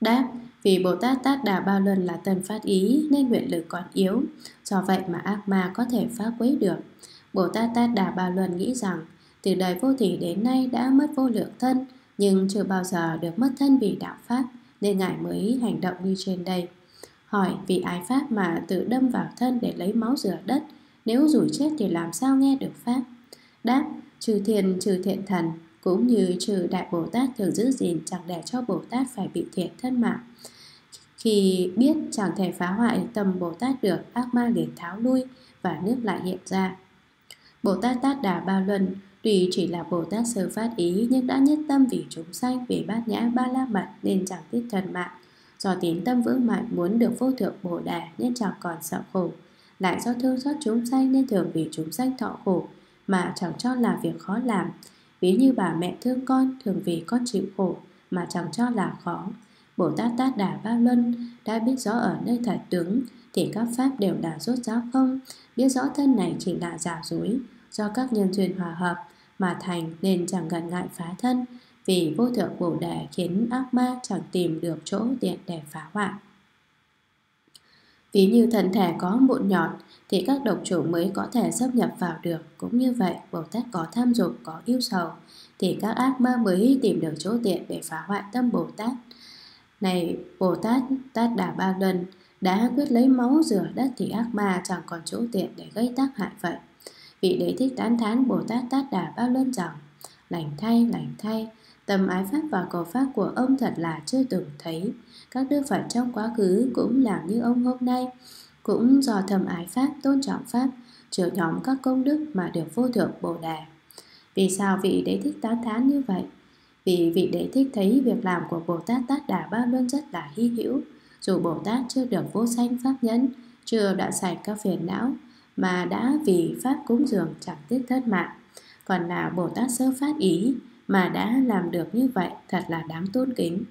Đáp, vì Bồ Tát Tát Đà Bao Lần là Tần Phát Ý nên nguyện lực còn yếu, do vậy mà ác ma có thể phá quấy được. Bồ Tát Tát Đà Bao Lần nghĩ rằng từ đời vô thỉ đến nay đã mất vô lượng thân, nhưng chưa bao giờ được mất thân vì đạo pháp, nên ngài mới hành động như trên đây. Hỏi, vì ái pháp mà tự đâm vào thân để lấy máu rửa đất, nếu rủi chết thì làm sao nghe được pháp? Đáp, trừ thiền trừ thiện thần, cũng như trừ Đại Bồ Tát thường giữ gìn chẳng để cho Bồ Tát phải bị thiệt thân mạng. Khi biết chẳng thể phá hoại tâm Bồ Tát được, ác ma liền tháo lui và nước lại hiện ra. Bồ Tát Tát Đà Bao Luân tuy chỉ là Bồ Tát Sơ Phát Ý nhưng đã nhất tâm vì chúng sanh, vì bát nhã ba la mật nên chẳng tiếc thân mạng. Do tín tâm vững mạnh muốn được vô thượng Bồ Đề nên chẳng còn sợ khổ. Lại do thương xót chúng sanh nên thường vì chúng sanh thọ khổ mà chẳng cho là việc khó làm. Ví như bà mẹ thương con thường vì con chịu khổ mà chẳng cho là khó. Bồ Tát Tát Đà Bao Luân đã biết rõ ở nơi thật tướng thì các pháp đều là rốt ráo không, biết rõ thân này chỉ là giả dối, do các nhân duyên hòa hợp mà thành nên chẳng ngần ngại phá thân, vì vô thượng Bồ Đề khiến ác ma chẳng tìm được chỗ tiện để phá hoại. Ví như thân thể có mụn nhọt thì các độc trùng mới có thể xâm nhập vào được. Cũng như vậy, Bồ Tát có tham dục, có yêu sầu thì các ác ma mới tìm được chỗ tiện để phá hoại tâm Bồ Tát. Này Bồ Tát Tát Đà Bao Luân đã quyết lấy máu rửa đất thì ác ma chẳng còn chỗ tiện để gây tác hại vậy. Vị Đế Thích tán thán Bồ Tát Tát Đà Bao Luân rằng: lành thay, tầm ái pháp và cầu pháp của ông thật là chưa từng thấy. Các đức Phật trong quá khứ cũng làm như ông hôm nay, cũng do thầm ái pháp, tôn trọng pháp, chứa nhóm các công đức mà được vô thượng Bồ Đề. Vì sao vị Đế Thích tán thán như vậy? Vì vị Đế Thích thấy việc làm của Bồ Tát Tát Đà Bao Luân rất là hy hữu. Dù Bồ Tát chưa được vô sanh pháp nhẫn, chưa đoạn sạch các phiền não, mà đã vì pháp cúng dường chẳng tiếc thất mạng. Còn là Bồ Tát Sơ Phát Ý mà đã làm được như vậy thật là đáng tôn kính.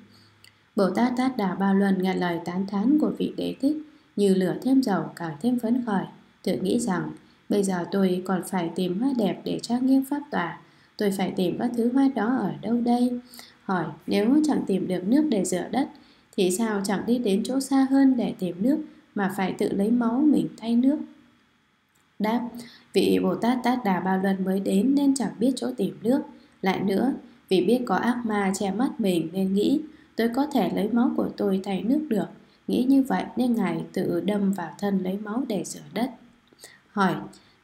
Bồ Tát Tát Đà Bao Luân nghe lời tán thán của vị Đế Thích như lửa thêm dầu, càng thêm phấn khởi, tự nghĩ rằng bây giờ tôi còn phải tìm hoa đẹp để trang nghiêm pháp tòa, tôi phải tìm các thứ hoa đó ở đâu đây? Hỏi, nếu chẳng tìm được nước để rửa đất thì sao chẳng đi đến chỗ xa hơn để tìm nước mà phải tự lấy máu mình thay nước? Đáp, vị Bồ Tát Tát Đà Bao Luân mới đến nên chẳng biết chỗ tìm nước. Lại nữa, vì biết có ác ma che mắt mình nên nghĩ tôi có thể lấy máu của tôi thay nước được. Nghĩ như vậy nên ngài tự đâm vào thân lấy máu để rửa đất. Hỏi,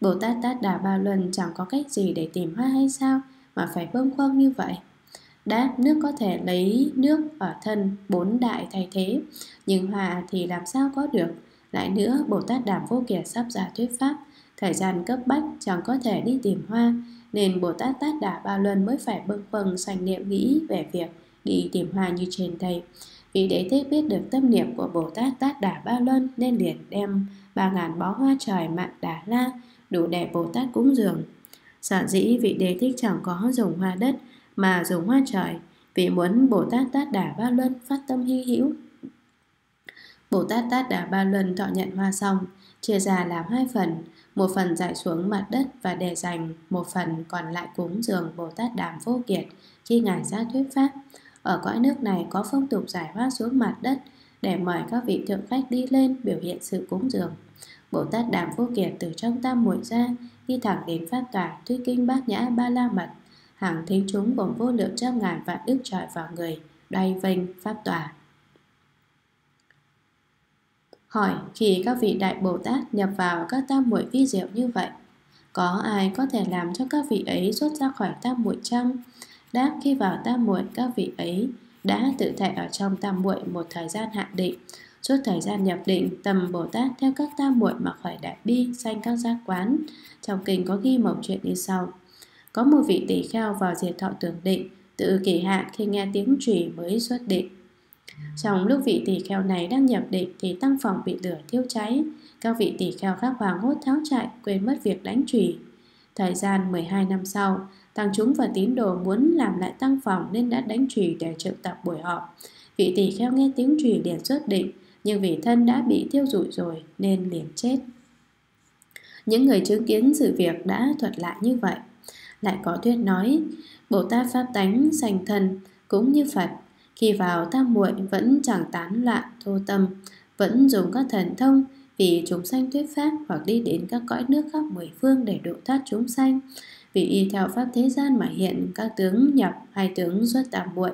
Bồ Tát Tát Đà Bao Luân chẳng có cách gì để tìm hoa hay sao mà phải bâng khuâng như vậy? Đáp, nước có thể lấy nước ở thân bốn đại thay thế, nhưng hoa thì làm sao có được? Lại nữa, Bồ Tát Đàm Vô Kiệt sắp ra thuyết pháp, thời gian cấp bách chẳng có thể đi tìm hoa, nên Bồ Tát Tát Đà Bao Luân mới phải bâng khuâng sanh niệm nghĩ về việc đi tìm hoa như trên đây. Vì Đế Thích biết được tâm niệm của Bồ Tát Tát Đà Bao Luân nên liền đem 3.000 bó hoa trời mạn đà la đủ để Bồ Tát cúng dường. Sở dĩ vị Đế Thích chẳng có dùng hoa đất mà dùng hoa trời, vì muốn Bồ Tát Tát Đà Bao Luân phát tâm hy hữu. Bồ Tát Tát Đà Bao Luân thọ nhận hoa xong, chia ra làm hai phần, một phần rải xuống mặt đất và để dành một phần còn lại cúng dường Bồ Tát Đàm Vô Kiệt khi ngài ra thuyết pháp. Ở cõi nước này có phong tục rải hoa xuống mặt đất để mời các vị thượng khách đi lên biểu hiện sự cúng dường. Bồ Tát Đàm Vô Kiệt từ trong tam muội ra đi thẳng đến pháp tòa thuyết kinh bát nhã ba la mật. Hàng thính chúng gồm vô lượng trăm ngàn vạn ức trời vào người đay vênh pháp tòa. Hỏi, khi các vị đại Bồ Tát nhập vào các tam muội vi diệu như vậy, có ai có thể làm cho các vị ấy xuất ra khỏi tam muội chăng? Đáp, khi vào tam muội, các vị ấy đã tự thể ở trong tam muội một thời gian hạn định. Suốt thời gian nhập định, tầm Bồ Tát theo các tam muội mà khởi đại bi, sanh các giác quán. Trong kinh có ghi một chuyện như sau. Có một vị tỷ kheo vào diệt thọ tưởng định, tự kỳ hạn khi nghe tiếng chùy mới xuất định. Trong lúc vị tỷ kheo này đang nhập định thì tăng phòng bị lửa thiêu cháy. Các vị tỷ kheo khác hoảng hốt tháo chạy, quên mất việc đánh chùy. Thời gian 12 năm sau, tăng chúng và tín đồ muốn làm lại tăng phòng nên đã đánh chùy để triệu tập buổi họp. Vị tỷ kheo nghe tiếng chùy liền xuất định, nhưng vì thân đã bị thiêu rụi rồi nên liền chết. Những người chứng kiến sự việc đã thuật lại như vậy. lại có thuyết nói Bồ Tát Pháp tánh sành thần cũng như Phật, khi vào tam muội vẫn chẳng tán loạn thô tâm, vẫn dùng các thần thông vì chúng sanh thuyết pháp hoặc đi đến các cõi nước khắp mười phương để độ thoát chúng sanh, vì y theo pháp thế gian mà hiện các tướng nhập hay tướng xuất tam muội.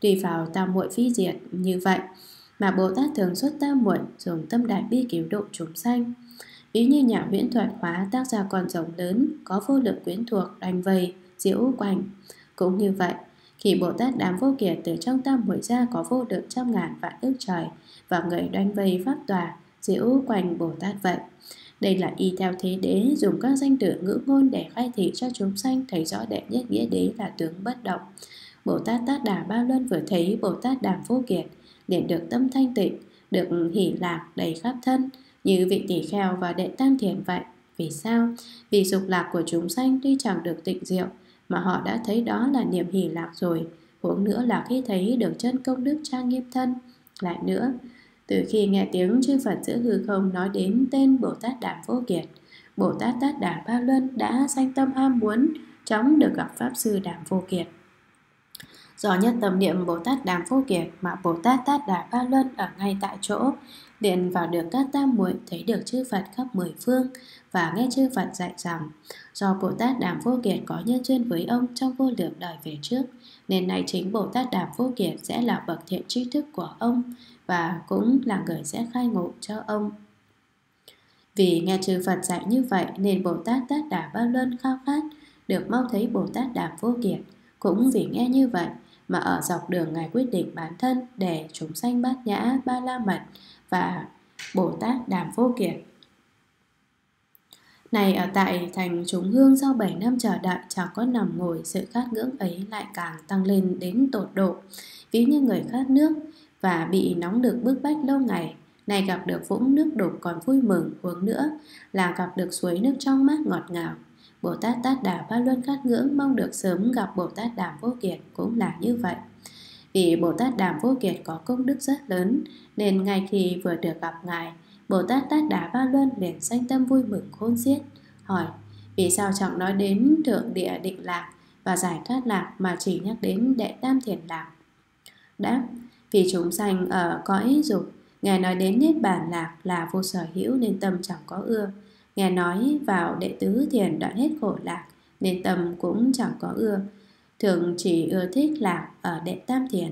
Tùy vào tam muội phi diệt như vậy mà Bồ Tát thường xuất tam muội, dùng tâm đại bi cứu độ chúng sanh. Ví như nhà huyễn thuật hóa tác ra con rồng lớn có vô lượng quyến thuộc đành vầy diễu quanh, cũng như vậy khi Bồ Tát đám vô kiệt từ trong tam muội ra có vô lượng trăm ngàn vạn ức trời và người đành vầy pháp tòa diễu quanh Bồ Tát vậy. Đây là y theo thế đế dùng các danh từ ngữ ngôn để khai thị cho chúng sanh thấy rõ đệ nhất nghĩa đế là tướng bất động. Bồ Tát Tát Đà Ba Luân vừa thấy Bồ Tát Đàm Vô Kiệt để được tâm thanh tịnh, được hỷ lạc đầy khắp thân, như vị tỷ kheo và đệ tam thiền vậy. Vì sao? Vì dục lạc của chúng sanh tuy chẳng được tịnh diệu mà họ đã thấy đó là niềm hỷ lạc rồi, huống nữa là khi thấy được chân công đức trang nghiêm thân. Lại nữa, từ khi nghe tiếng chư Phật giữa hư không nói đến tên Bồ Tát Đàm Vô Kiệt, Bồ Tát Tát Đà Ba Luân đã sanh tâm ham muốn chóng được gặp Pháp Sư Đàm Vô Kiệt. Do nhất tâm niệm Bồ Tát Đàm Vô Kiệt mà Bồ Tát Tát Đà Ba Luân ở ngay tại chỗ, liền vào được các tam muội, thấy được chư Phật khắp mười phương và nghe chư Phật dạy rằng do Bồ Tát Đàm Vô Kiệt có nhân duyên với ông trong vô lượng đời về trước, nên nay chính Bồ Tát Đàm Vô Kiệt sẽ là bậc thiện tri thức của ông và cũng là người sẽ khai ngộ cho ông. Vì nghe chư Phật dạy như vậy nên Bồ Tát Tát Đà Ba Luân khao khát được mau thấy Bồ Tát Đàm Vô Kiệt. Cũng vì nghe như vậy mà ở dọc đường Ngài quyết định bán thân để chúng sanh Bát Nhã, Ba La Mật và Bồ Tát Đàm Vô Kiệt. Này ở tại thành Chúng Hương, sau 7 năm chờ đợi chẳng có nằm ngồi, sự khát ngưỡng ấy lại càng tăng lên đến tột độ. Ví như người khát nước và bị nóng được bức bách lâu ngày, này gặp được vũng nước đục còn vui mừng, uống nữa là gặp được suối nước trong mát ngọt ngào. Bồ Tát Tát Đà Ba Luân khát ngưỡng mong được sớm gặp Bồ Tát Đàm Vô Kiệt cũng là như vậy. Vì Bồ Tát Đàm Vô Kiệt có công đức rất lớn nên ngay khi vừa được gặp Ngài, Bồ Tát Tát Đà Ba Luân liền sanh tâm vui mừng khôn xiết. Hỏi vì sao chẳng nói đến thượng địa định lạc và giải thoát lạc mà chỉ nhắc đến đệ tam thiền lạc? Đáp vì chúng sanh ở cõi dục nghe nói đến niết bàn lạc là vô sở hữu nên tâm chẳng có ưa, nghe nói vào đệ tứ thiền đoạn hết khổ lạc nên tâm cũng chẳng có ưa, thường chỉ ưa thích lạc ở đệ tam thiền.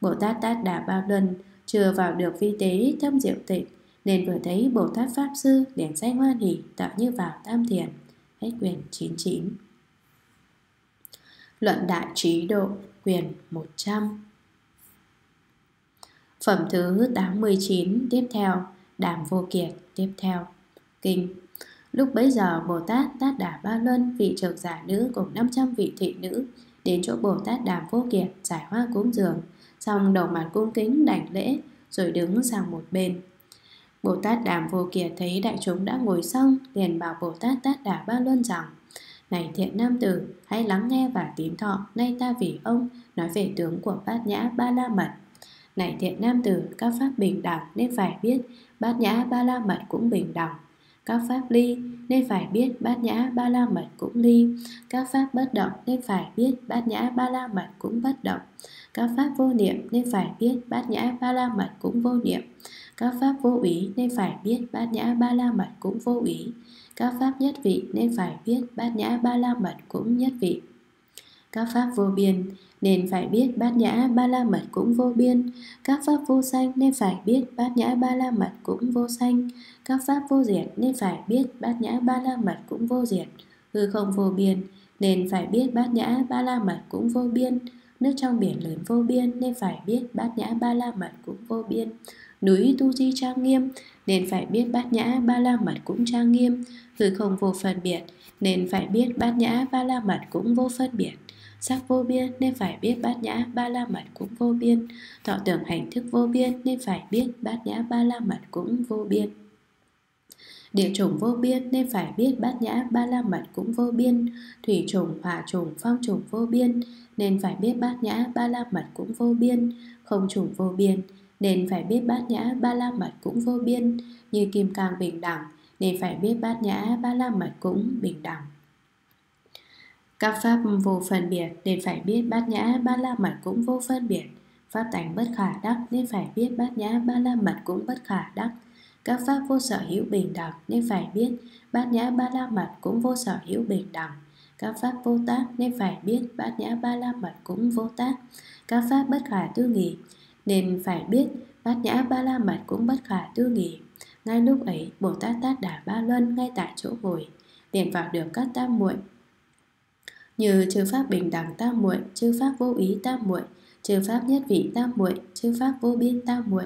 Bồ Tát Tát Đà Ba Luân chưa vào được vi tế thâm diệu tịnh nên vừa thấy Bồ Tát Pháp Sư liền sanh hoan hỉ tựa như vào tam thiền. Hết quyển 99. Luận Đại Trí Độ, quyển 100, phẩm thứ 89. Tiếp theo Đàm Vô Kiệt. Tiếp theo kinh. Lúc bấy giờ Bồ Tát Tát Đà Ba Luân, vị trưởng giả nữ cùng 500 vị thị nữ đến chỗ Bồ Tát Đàm Vô Kiệt giải hoa cúng dường, xong đầu mặt cung kính đảnh lễ rồi đứng sang một bên. Bồ Tát Đàm Vô Kiệt thấy đại chúng đã ngồi xong liền bảo Bồ Tát Tát Đà Ba Luân rằng: Này thiện nam tử, hãy lắng nghe và tín thọ, nay ta vì ông nói về tướng của Bát Nhã Ba La Mật. Này thiện nam tử, các pháp bình đẳng nên phải biết Bát Nhã Ba La Mật cũng bình đẳng. Các pháp ly nên phải biết Bát Nhã Ba La Mật cũng ly. Các pháp bất động nên phải biết Bát Nhã Ba La Mật cũng bất động. Các pháp vô niệm nên phải biết Bát Nhã Ba La Mật cũng vô niệm. Các pháp vô úy nên phải biết Bát Nhã Ba La Mật cũng vô úy. Các pháp nhất vị nên phải biết Bát Nhã Ba La Mật cũng nhất vị. Các pháp vô biên nên phải biết Bát Nhã Ba La Mật cũng vô biên. Các pháp vô sanh nên phải biết Bát Nhã Ba La Mật cũng vô sanh. Các pháp vô diệt nên phải biết Bát Nhã Ba La Mật cũng vô diệt. Hư không vô biên nên phải biết Bát Nhã Ba La Mật cũng vô biên. Nước trong biển lớn vô biên nên phải biết Bát Nhã Ba La Mật cũng vô biên. Núi Tu Di trang nghiêm nên phải biết Bát Nhã Ba La Mật cũng trang nghiêm. Hư không vô phân biệt nên phải biết Bát Nhã Ba La Mật cũng vô phân biệt. Sắc vô biên nên phải biết Bát Nhã Ba La Mật cũng vô biên. Thọ tưởng hành thức vô biên nên phải biết Bát Nhã Ba La Mật cũng vô biên. Địa chủng vô biên nên phải biết Bát Nhã Ba La Mật cũng vô biên. Thủy chủng, hỏa chủng, phong chủng vô biên nên phải biết Bát Nhã Ba La Mật cũng vô biên. Không chủng vô biên nên phải biết Bát Nhã Ba La Mật cũng vô biên. Như kim cang bình đẳng nên phải biết Bát Nhã Ba La Mật cũng bình đẳng. Các pháp vô phân biệt nên phải biết Bát Nhã Ba La Mật cũng vô phân biệt. Pháp tánh bất khả đắc nên phải biết Bát Nhã Ba La Mật cũng bất khả đắc. Các pháp vô sở hữu bình đẳng nên phải biết Bát Nhã Ba La Mật cũng vô sở hữu bình đẳng. Các pháp vô tác nên phải biết Bát Nhã Ba La Mật cũng vô tác. Các pháp bất khả tư nghị nên phải biết Bát Nhã Ba La Mật cũng bất khả tư nghị. Ngay lúc ấy, Bồ Tát Tát Đà Ba Luân ngay tại chỗ ngồi liền vào được các tam muội, như chư pháp bình đẳng tam muội, chư pháp vô ý tam muội, chư pháp nhất vị tam muội, chư pháp vô biên tam muội,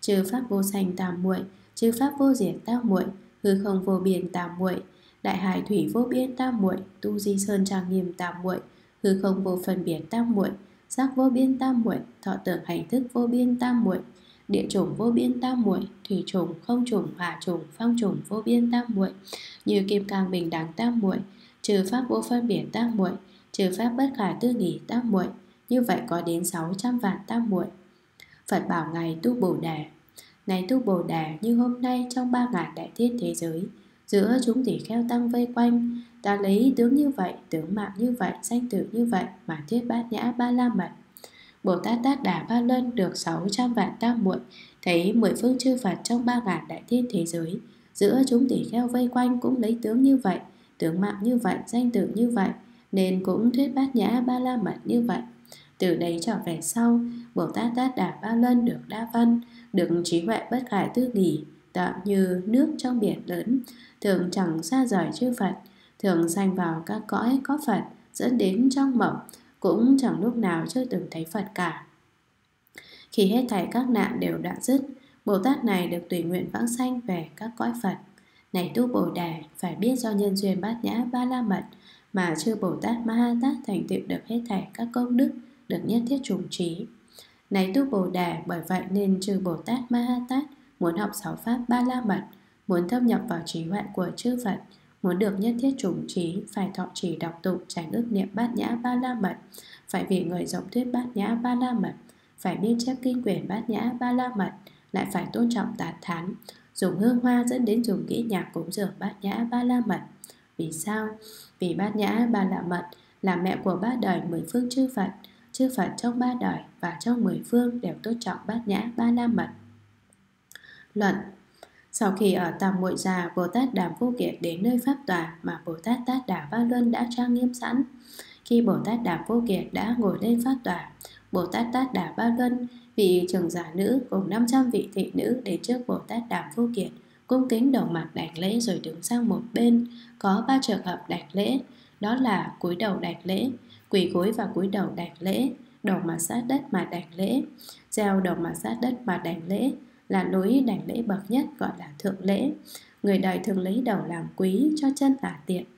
chư pháp vô sanh tam muội, chư pháp vô diệt tam muội, hư không vô biên tam muội, đại hải thủy vô biên tam muội, tu di sơn trang nghiêm tam muội, hư không vô phân biệt tam muội, sắc vô biên tam muội, thọ tưởng hành thức vô biên tam muội, địa chủng vô biên tam muội, thủy chủng, không chủng, hỏa chủng, phong chủng vô biên tam muội, như kim cang bình đẳng tam muội, trừ pháp vô phân biệt tam muội, trừ pháp bất khả tư nghỉ tam muội. Như vậy có đến 600 vạn tam muội. Phật bảo ngài Tu Bồ Đề: Này Tu Bồ Đề, như hôm nay trong 3.000 đại thiên thế giới, giữa chúng tỷ kheo tăng vây quanh, ta lấy tướng như vậy, tướng mạng như vậy, danh tự như vậy mà thuyết Bát Nhã Ba La Mật. Bồ Tát Tát Đà Ba Luân được 600 vạn tam muội, thấy 10 phương chư Phật trong 3.000 đại thiên thế giới, giữa chúng tỷ kheo vây quanh cũng lấy tướng như vậy, tướng mạng như vậy, danh tự như vậy, nên cũng thuyết Bát Nhã Ba La Mật như vậy. Từ đấy trở về sau, Bồ Tát Tát Đà Ba Luân được đa văn, được trí huệ bất khả tư nghỉ, tạm như nước trong biển lớn, thường chẳng xa rời chư Phật, thường sanh vào các cõi có Phật, dẫn đến trong mộng, cũng chẳng lúc nào chưa từng thấy Phật cả. Khi hết thảy các nạn đều đã dứt, Bồ Tát này được tùy nguyện vãng sanh về các cõi Phật. Này Tu Bồ Đề, phải biết do nhân duyên Bát Nhã Ba La Mật mà chư Bồ Tát Ma Ha Tát thành tựu được hết thảy các công đức, được nhất thiết chủng trí. Này Tu Bồ Đề, bởi vậy nên chư Bồ Tát Ma Ha Tát muốn học 6 pháp Ba La Mật, muốn thâm nhập vào trí huệ của chư Phật, muốn được nhất thiết chủng trí, phải thọ trì đọc tụng tránh ức niệm Bát Nhã Ba La Mật, phải vì người rộng thuyết Bát Nhã Ba La Mật, phải biên chép kinh quyển Bát Nhã Ba La Mật, lại phải tôn trọng tán thán, dùng hương hoa dẫn đến dùng kỹ nhạc cúng dường Bát Nhã Ba La Mật. Vì sao? Vì Bát Nhã Ba La Mật là mẹ của 3 đời 10 phương chư Phật. Chư Phật trong 3 đời và trong 10 phương đều tôn trọng Bát Nhã Ba La Mật. Luận: Sau khi ở Tam Muội Già, Bồ Tát Đàm Vô Kiệt đến nơi Pháp Tòa mà Bồ Tát Tát Đà Ba Luân đã trang nghiêm sẵn. Khi Bồ Tát Đàm Vô Kiệt đã ngồi lên Pháp Tòa, Bồ Tát Tát Đà Ba Luân, vị trưởng giả nữ cùng 500 vị thị nữ đến trước Bồ Tát Đàm Vô Kiệt, cung kính đầu mặt đảnh lễ rồi đứng sang một bên. Có 3 trường hợp đảnh lễ, đó là cúi đầu đảnh lễ, quỳ gối và cúi đầu đảnh lễ, đầu mặt sát đất mà đảnh lễ, gieo đầu mặt sát đất mà đảnh lễ, là lối đảnh lễ bậc nhất gọi là thượng lễ. Người đời thường lấy đầu làm quý, cho chân là tiện.